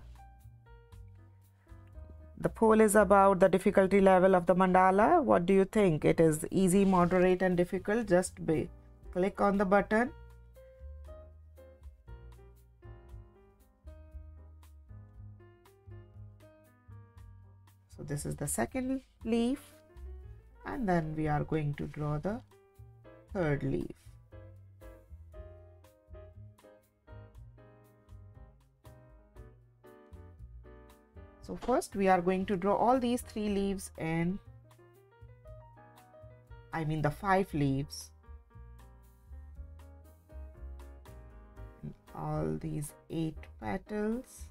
The poll is about the difficulty level of the mandala. What do you think? It is easy, moderate and difficult. Just click on the button. So this is the second leaf, and then we are going to draw the third leaf. So first we are going to draw all these three leaves in, I mean the five leaves, and all these 8 petals.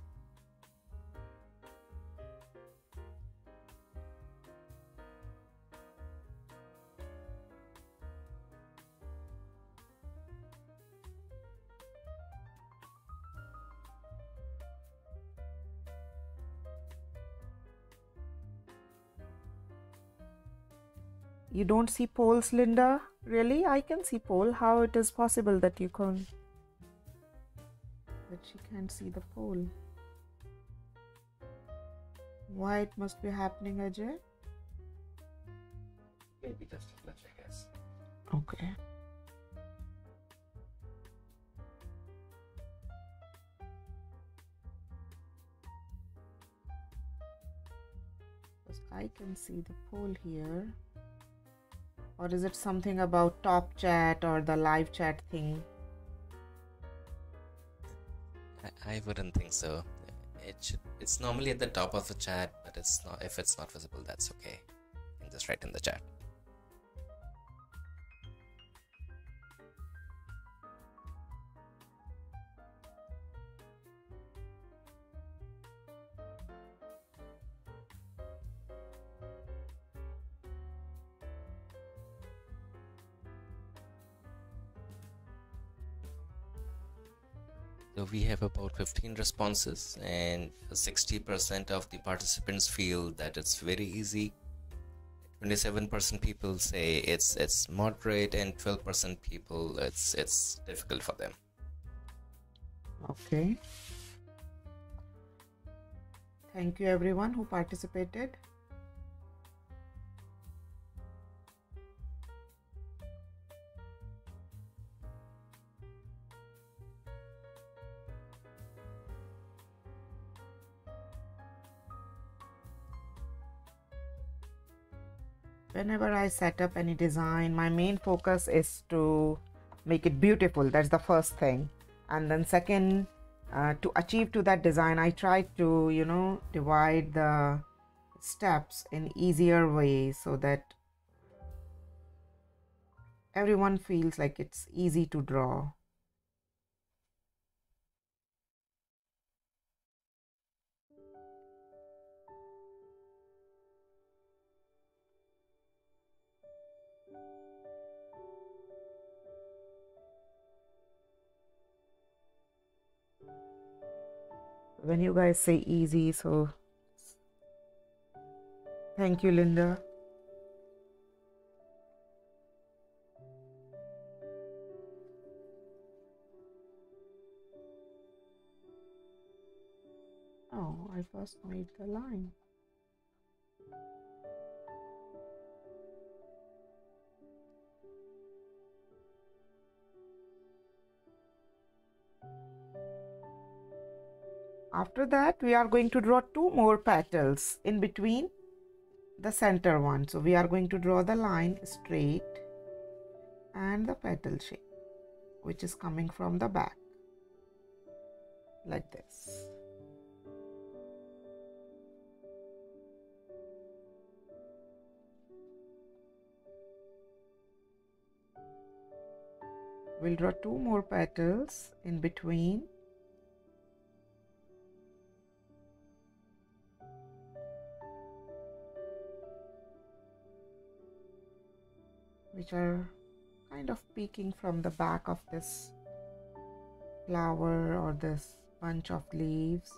You don't see polls, Linda? Really? I can see poll. How it is possible that you can't? But she can't see the poll. Why it must be happening, Ajay? Maybe just a flash, I guess. Okay. Because I can see the poll here. Or is it something about top chat or the live chat thing? I wouldn't think so. It's normally at the top of the chat, but it's not. If it's not visible, that's okay. You can just write in the chat. We have about 15 responses, and 60% of the participants feel that it's very easy. 27% people say it's moderate, and 12% people it's difficult for them. Okay. Thank you everyone who participated. Whenever I set up any design, my main focus is to make it beautiful. That's the first thing. And then second, to achieve to that design, I try to, you know, divide the steps in easier way so that everyone feels like it's easy to draw. When you guys say easy, so thank you, Linda. Oh, I first made the line. After that, we are going to draw 2 more petals in between the center one. So we are going to draw the line straight and the petal shape, which is coming from the back like this. We'll draw two more petals in between. Which are kind of peeking from the back of this flower or this bunch of leaves.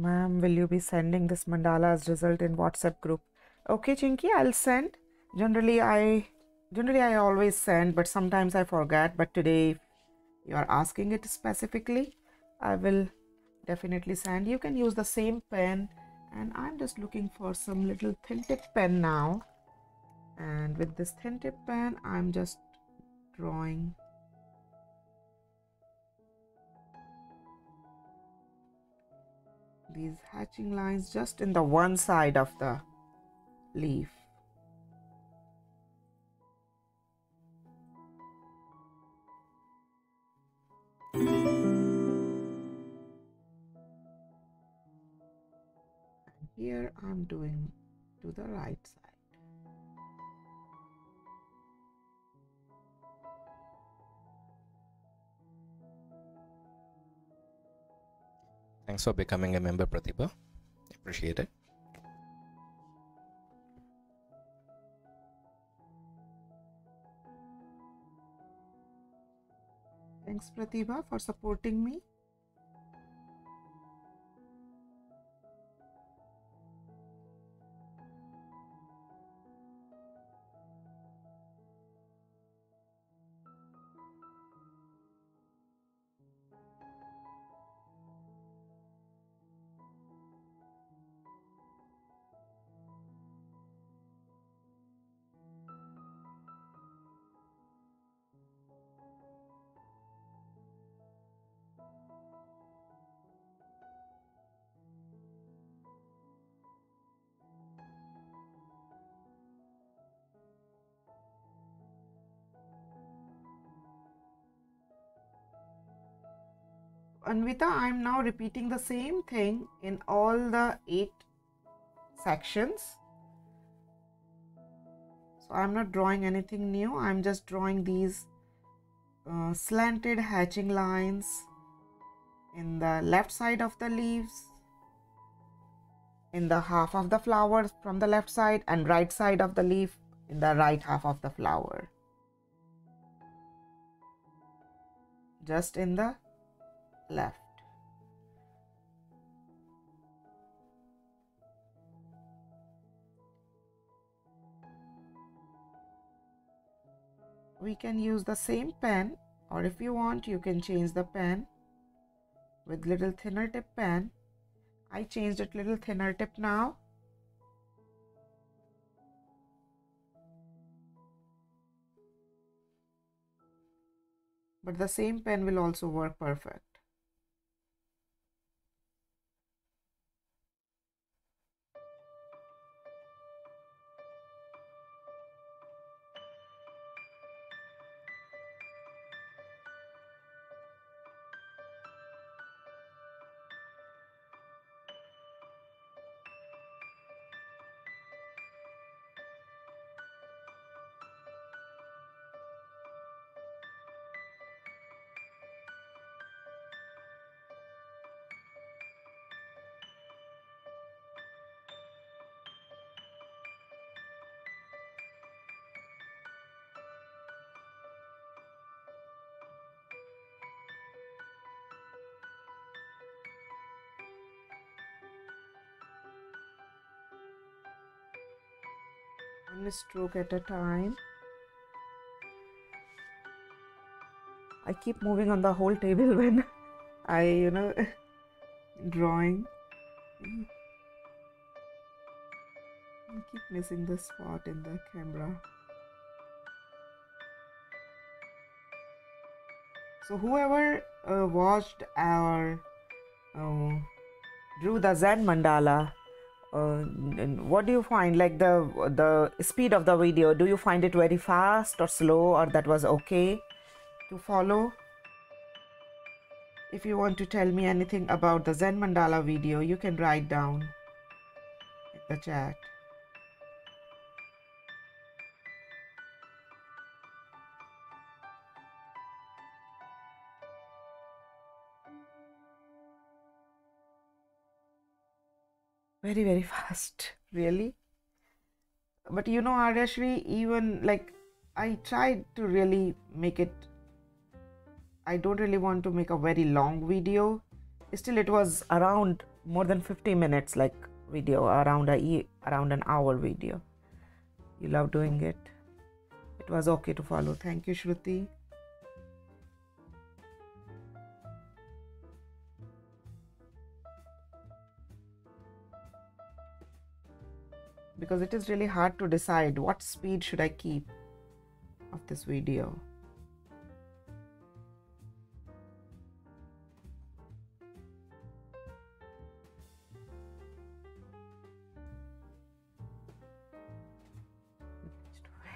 Ma'am, will you be sending this mandala as result in WhatsApp group? Okay, Chinky, I'll send. Generally I always send, but sometimes I forget. But today, if you are asking it specifically, I will definitely send. You can use the same pen, and I'm just looking for some little thin tip pen now. And with this thin tip pen, I'm just drawing. These hatching lines just in the one side of the leaf. And here I'm doing to the right side. Thanks for becoming a member, Pratibha. Appreciate it. Thanks, Pratibha, for supporting me. Anvita, I am now repeating the same thing in all the 8 sections. So I am not drawing anything new. I am just drawing these slanted hatching lines in the left side of the leaves, in the half of the flower from the left side, and right side of the leaf in the right half of the flower. Just in the left. We can use the same pen, or if you want, you can change the pen with little thinner tip pen. I changed it little thinner tip now. But the same pen will also work perfect. One stroke at a time. I keep moving on the whole table when I, drawing. I keep missing the spot in the camera. So whoever watched or drew the Zen mandala, what do you find, like the speed of the video? Do you find it very fast or slow, or that was okay to follow? If you want to tell me anything about the Zen mandala video, you can write down in the chat. Very fast, really. But you know, Aryashri, even like I tried to really make it, I don't really want to make a very long video. Still, it was around more than 50 minutes like video, around an hour video. You love doing it. It was okay to follow. Thank you, Shruti. Because it is really hard to decide what speed should I keep of this video.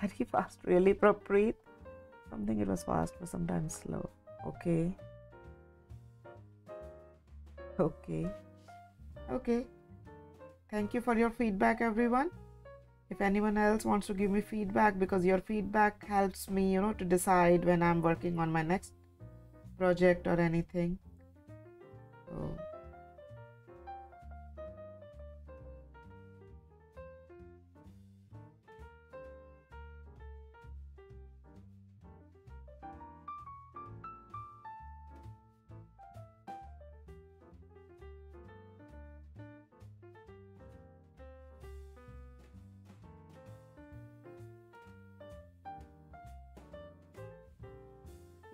Very fast, really, Prapreet. Something it was fast, but sometimes slow. Okay. Okay. Okay. Thank you for your feedback, everyone. If anyone else wants to give me feedback, because your feedback helps me, you know, to decide when I'm working on my next project or anything. So.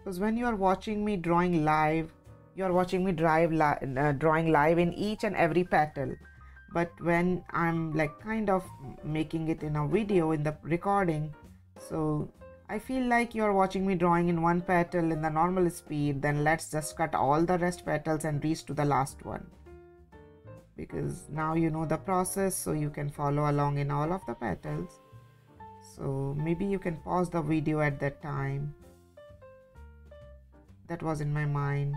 Because when you are watching me drawing live, you are watching me drawing live in each and every petal. But when I'm like kind of making it in a video, in the recording, so I feel like you are watching me drawing in one petal in the normal speed. Then let's just cut all the rest petals and reach to the last one. Because now you know the process, so you can follow along in all of the petals. So maybe you can pause the video at that time. That was in my mind.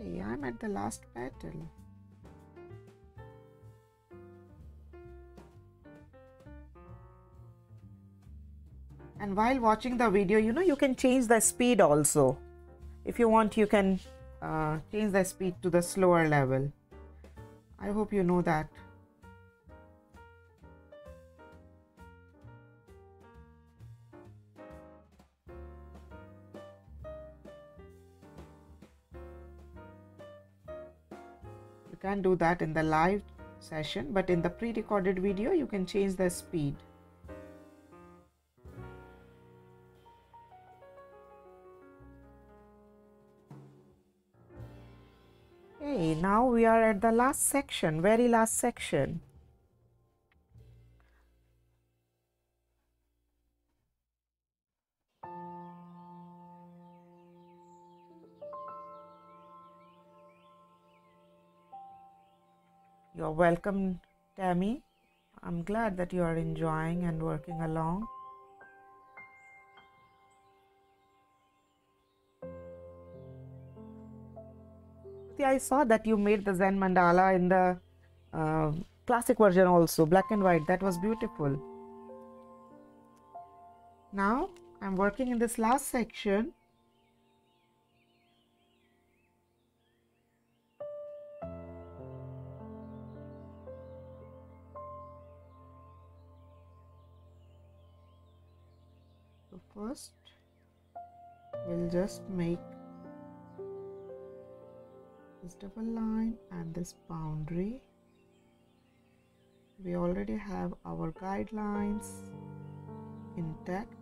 Okay, I'm at the last petal. And while watching the video, you know, you can change the speed also. If you want, you can change the speed to the slower level. I hope you know that. You can do that in the live session, but in the pre-recorded video, you can change the speed. Now we are at the last section, very last section. You're welcome, Tammy. I'm glad that you are enjoying and working along. I saw that you made the Zen mandala in the classic version also, black and white. That was beautiful. Now I'm working in this last section. So first we'll just make this double line and this boundary. We already have our guidelines intact.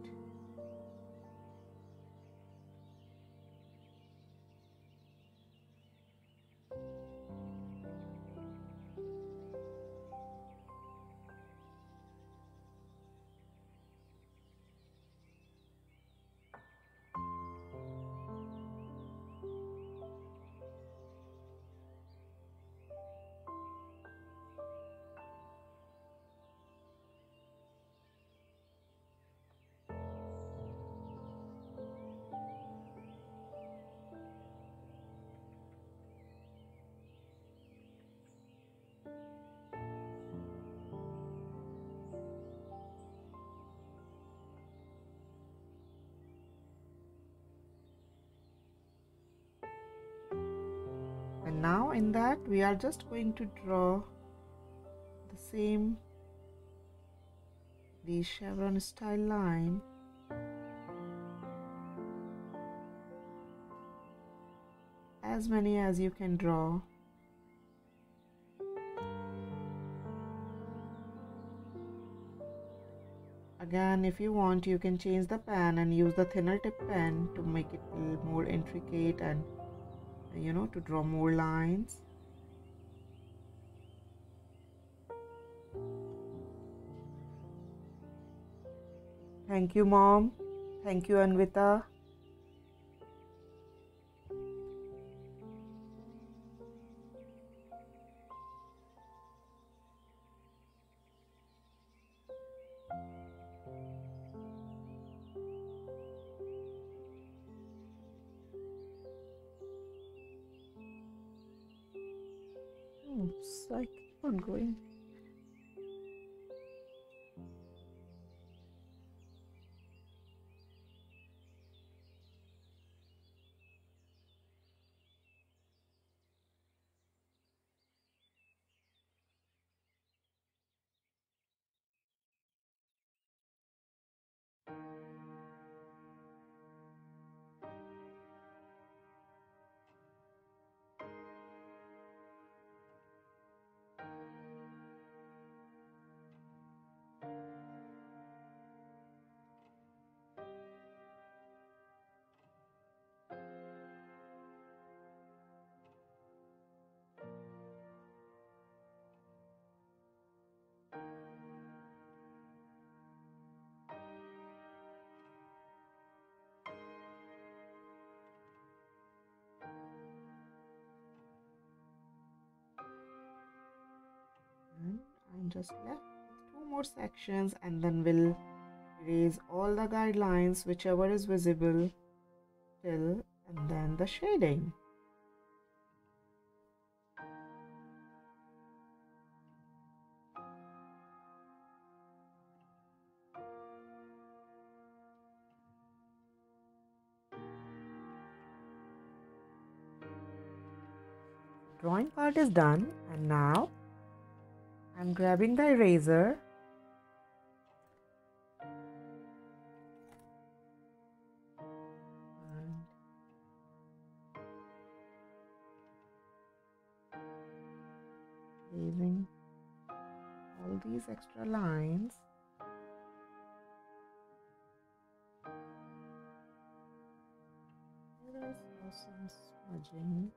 and now in that we are just going to draw the same the chevron style line. As many as you can draw. Again, if you want, you can change the pen and use the thinner tip pen to make it more intricate and, you know, to draw more lines. Thank you, Mom. Thank you, Anvita. Just left two more sections and then we'll erase all the guidelines, whichever is visible till, and then the shading. Drawing part is done, and now I'm grabbing the eraser and erasing all these extra lines. There is also some smudging.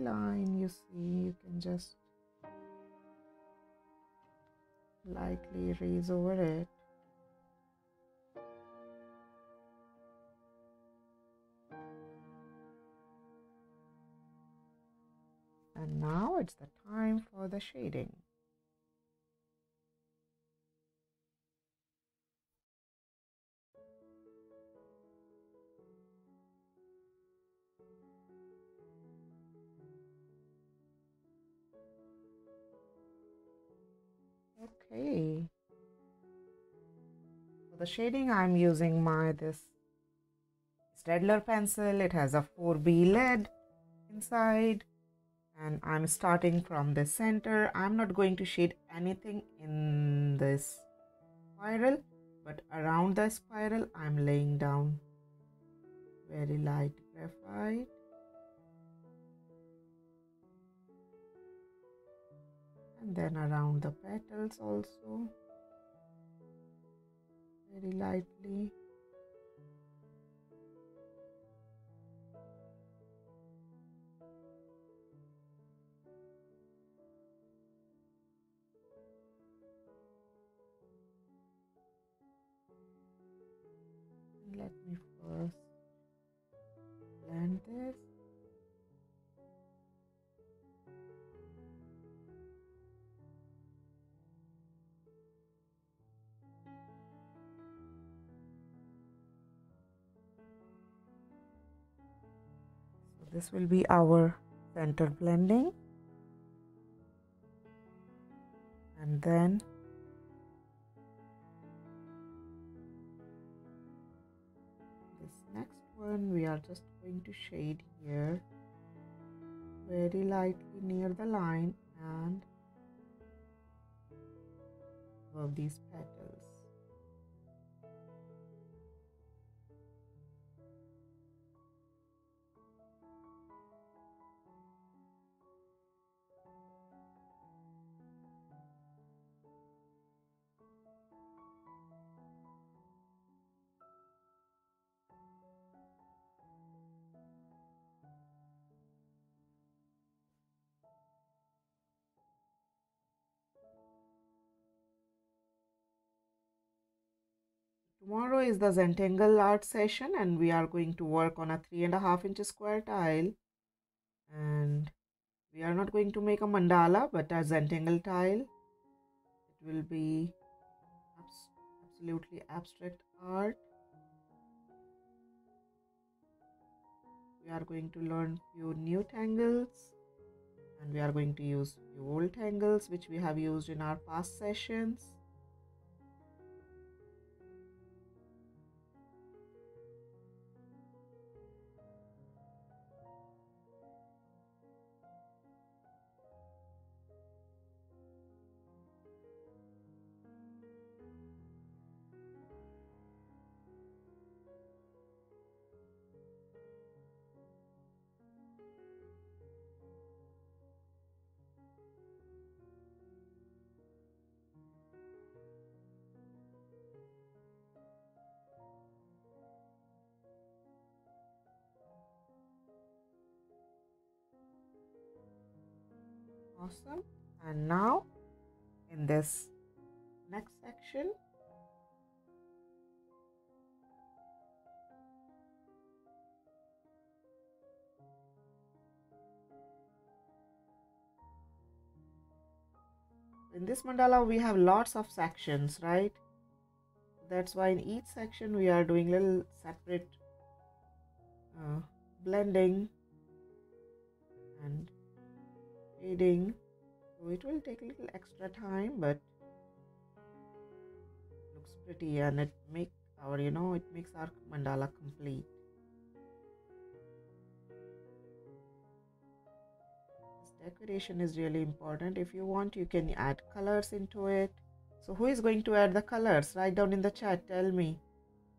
Line you see, you can just lightly erase over it. And now it's the time for the shading. Okay, for the shading I'm using my this Staedtler pencil. It has a 4B lead inside, and I'm starting from the center. I'm not going to shade anything in this spiral, but around the spiral I'm laying down very light graphite. And then around the petals also, very lightly. And let me first blend this. this will be our center blending, and then this next one we are just going to shade here very lightly near the line and above these petals. Tomorrow is the Zentangle art session, and we are going to work on a 3.5 inch square tile, and we are not going to make a mandala but a Zentangle tile. It will be absolutely abstract art. We are going to learn few new tangles, and we are going to use few old tangles which we have used in our past sessions. Awesome. And now in this next section, in this mandala we have lots of sections, right? That's why in each section we are doing little separate blending and shading, so it will take a little extra time, but it looks pretty and it makes our, you know, it makes our mandala complete. This decoration is really important. If you want, you can add colors into it. So who is going to add the colors? Write down in the chat, tell me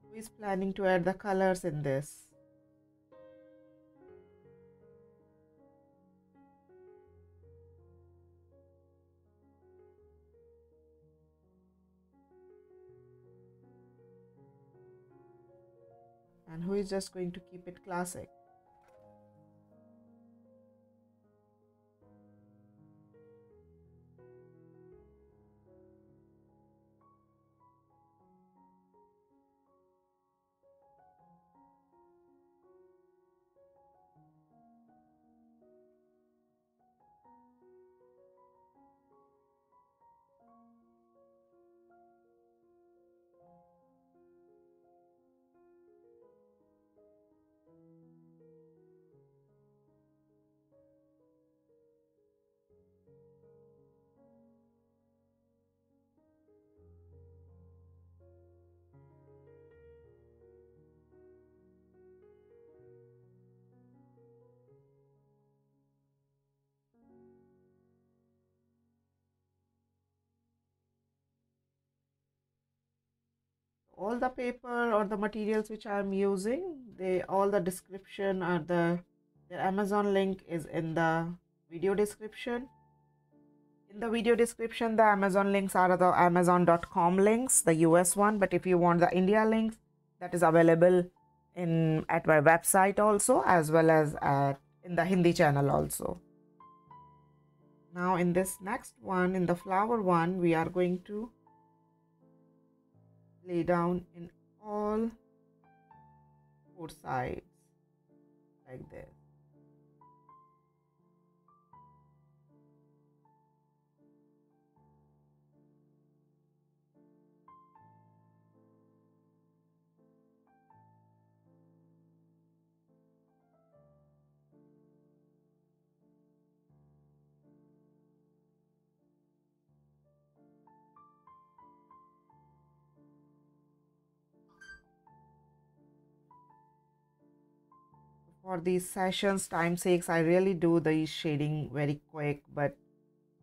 who is planning to add the colors in this. And who is just going to keep it classic? All the paper or the materials which I am using, they all the description or the Amazon link is in the video description. In the video description, the Amazon links are the Amazon.com links, the US one. But if you want the India links, that is available in at my website also, as well as in the Hindi channel also. Now in this next one, in the flower one, we are going to lay down in all four sides like this. for these sessions time sakes, I really do the shading very quick, but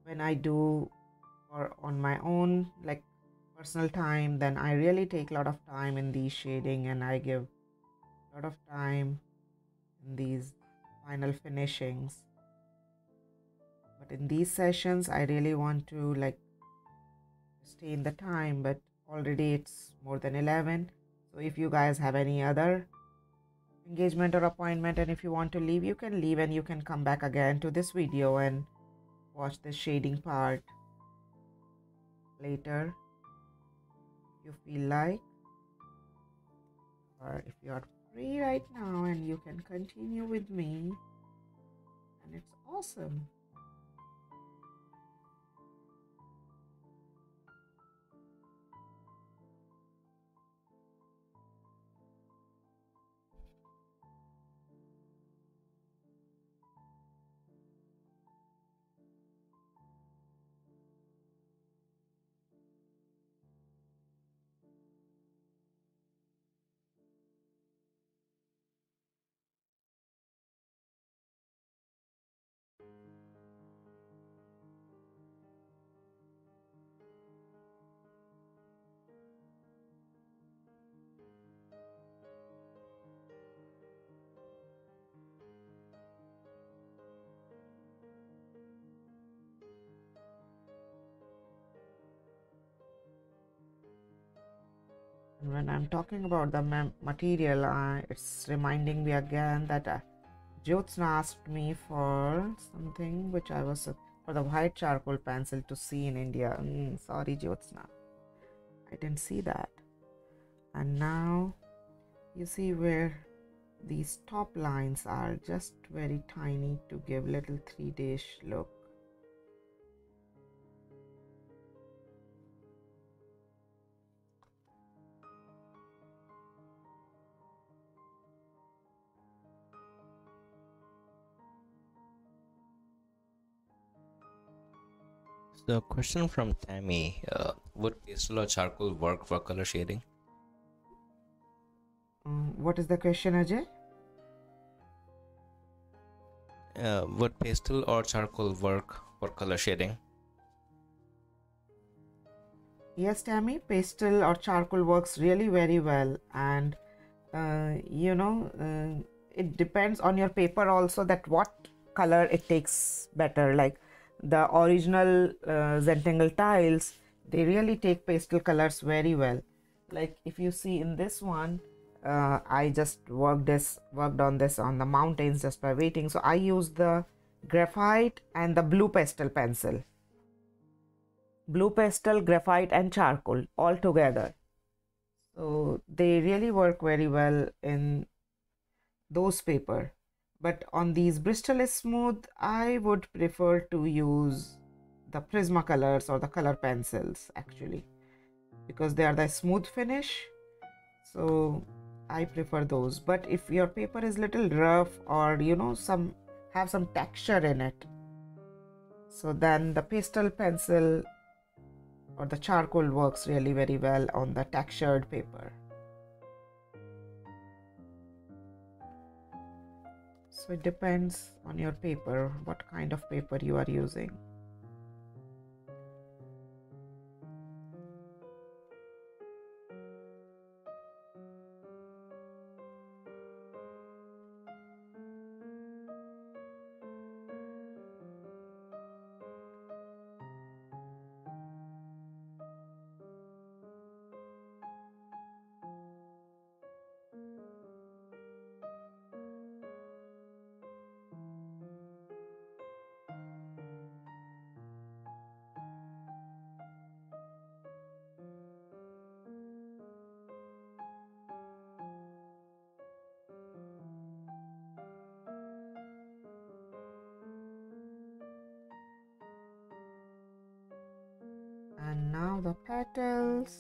when I do or on my own like personal time, then I really take a lot of time in the shading and I give a lot of time in these final finishings. But in these sessions I really want to like stay in the time, but already it's more than 11. So if you guys have any other engagement or appointment and if you want to leave, you can leave and you can come back again to this video and watch the shading part later if you feel like, or if you are free right now and you can continue with me, and it's awesome. When I'm talking about the material, it's reminding me again that Jyotsna asked me for something which I was for the white charcoal pencil to see in India. Sorry Jyotsna, I didn't see that. And now you see where these top lines are just very tiny to give little 3-dish look. The question from Tammy, would pastel or charcoal work for color shading? What is the question, Ajay? Would pastel or charcoal work for color shading? Yes, Tammy, pastel or charcoal works really very well, and you know, it depends on your paper also that what color it takes better. Like the original Zentangle tiles, they really take pastel colors very well. Like if you see in this one, I just worked on this on the mountains just by waiting. So I used the graphite and the blue pastel pencil, blue pastel, graphite and charcoal all together. So they really work very well in those paper. But on these Bristol is smooth, I would prefer to use the Prisma colors or the color pencils actually, because they are the smooth finish. So I prefer those. But if your paper is little rough or you know have some texture in it, so then the pastel pencil or the charcoal works really very well on the textured paper. So it depends on your paper, what kind of paper you are using. Now the petals.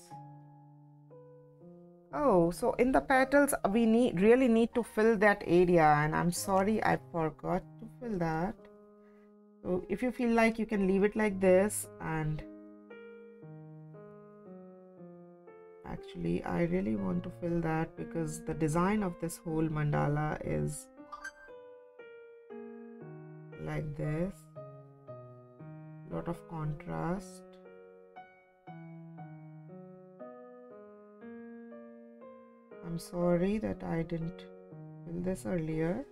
Oh, so in the petals we really need to fill that area, and I'm sorry I forgot to fill that. So if you feel like, you can leave it like this. And actually I really want to fill that because the design of this whole mandala is like this, lot of contrast. I'm sorry that I didn't fill this earlier.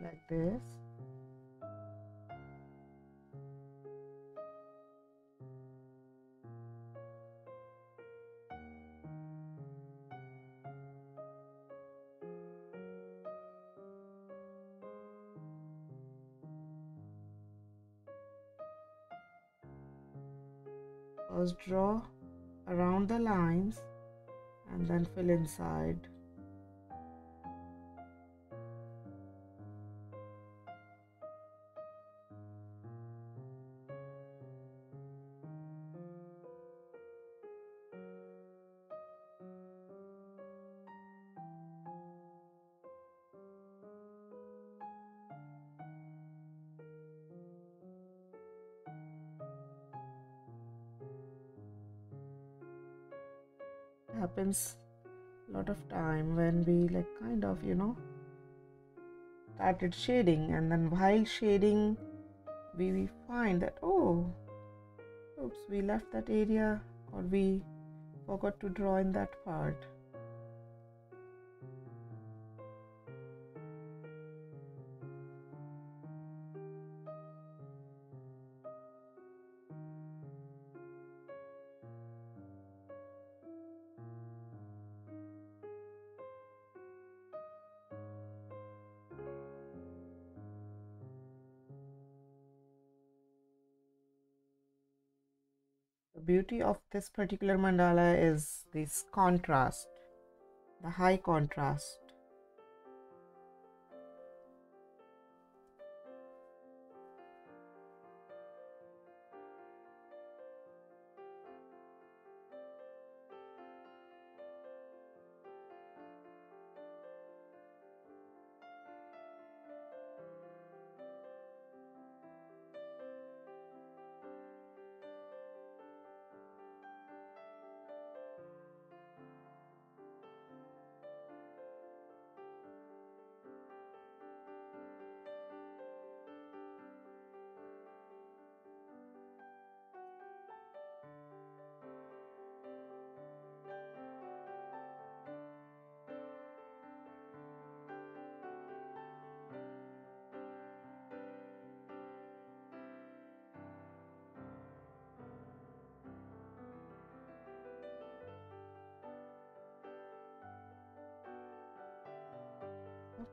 Like this. First draw around the lines and then fill inside. Happens a lot of time when we like kind of, you know, started shading, and then while shading we find that, oh oops, we left that area or we forgot to draw in that part. Beauty of this particular mandala is this contrast, the high contrast.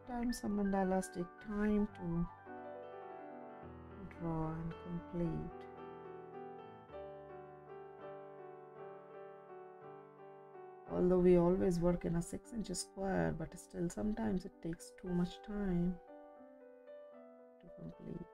Sometimes some mandalas take time to draw and complete. Although we always work in a 6-inch square, but still sometimes it takes too much time to complete.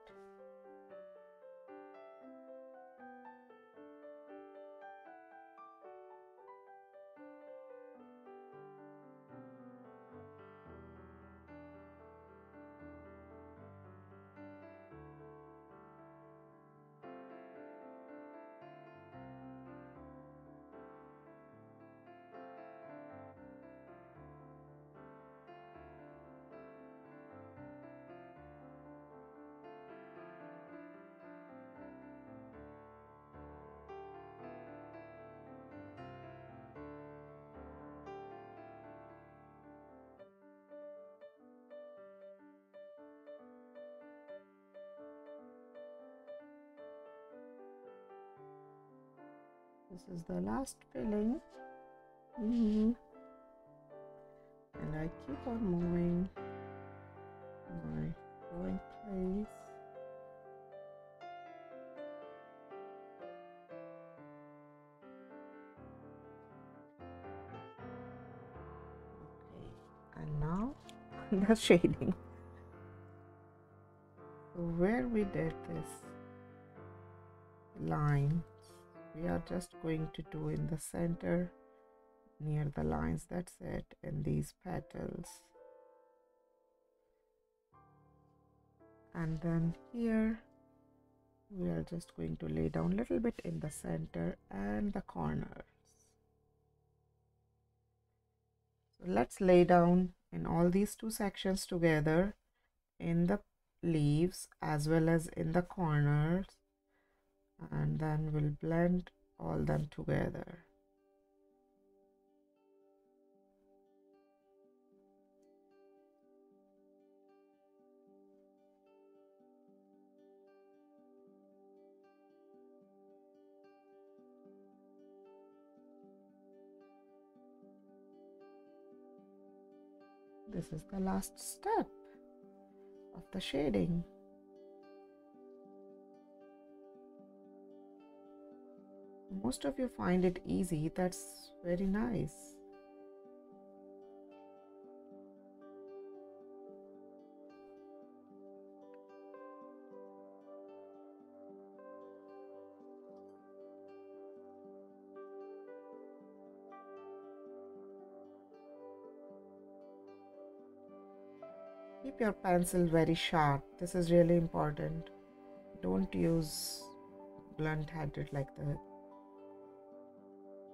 This is the last filling, and I keep on moving my drawing place. Okay, and now the shading. So where we did this line, we are just going to do in the center near the lines, that's it, and these petals. and then here we are just going to lay down a little bit in the center and the corners. So let's lay down in all these two sections together, in the leaves as well as in the corners, and then we'll blend all them together. This is the last step of the shading. Most of you find it easy. That's very nice. Keep your pencil very sharp. This is really important. Don't use blunt-headed like the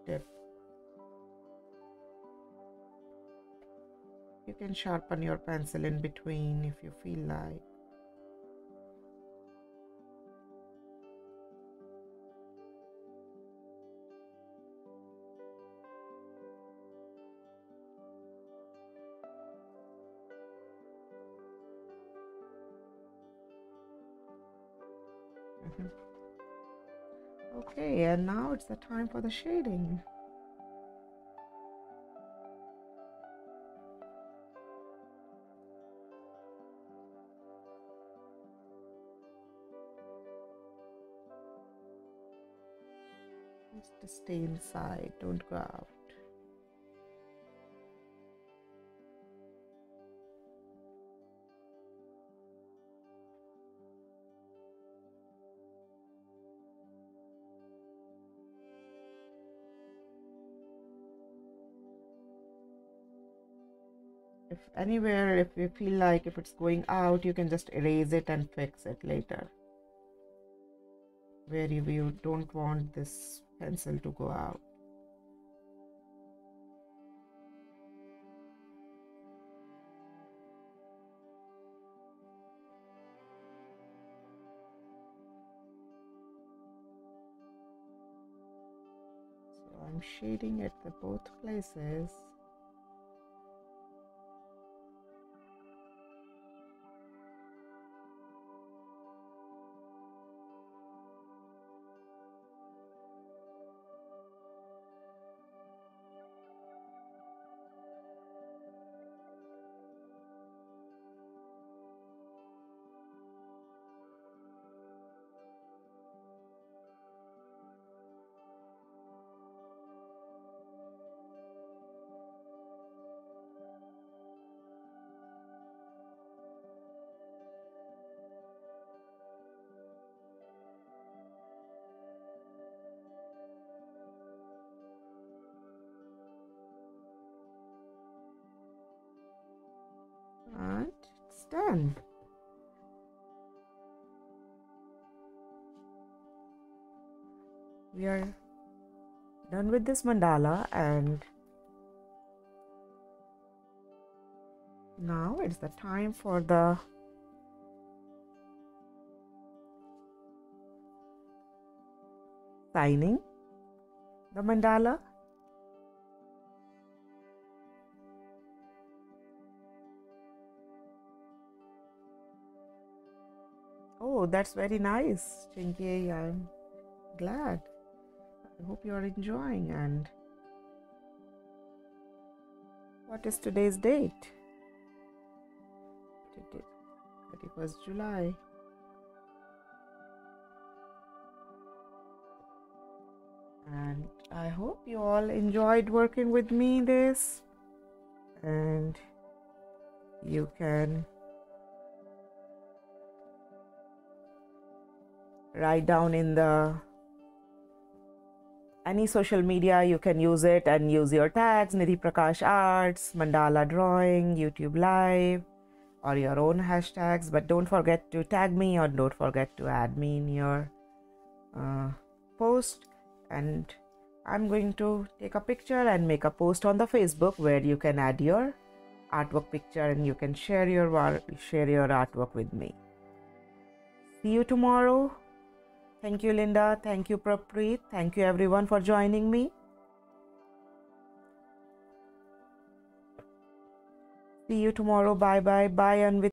tip. You can sharpen your pencil in between if you feel like. Okay, and now it's the time for the shading. Just stay inside, don't go out. Anywhere, if you feel like if it's going out, you can just erase it and fix it later, where you don't want this pencil to go out. So I'm shading at the both places. Done. We are done with this mandala, and now it's the time for the signing the mandala. Oh, that's very nice, Chinky. I'm glad. I hope you are enjoying. And what is today's date? 31st July. And I hope you all enjoyed working with me this. And you can write down in the any social media you can use it, and use your tags: Nidhi Prakash Arts, Mandala Drawing, YouTube Live, or your own hashtags, but don't forget to tag me or don't forget to add me in your post, and I'm going to take a picture and make a post on the Facebook where you can add your artwork picture and you can share your artwork with me. See you tomorrow. Thank you, Linda. Thank you, Prapreet. Thank you everyone for joining me. See you tomorrow. Bye bye. Bye, Anvita.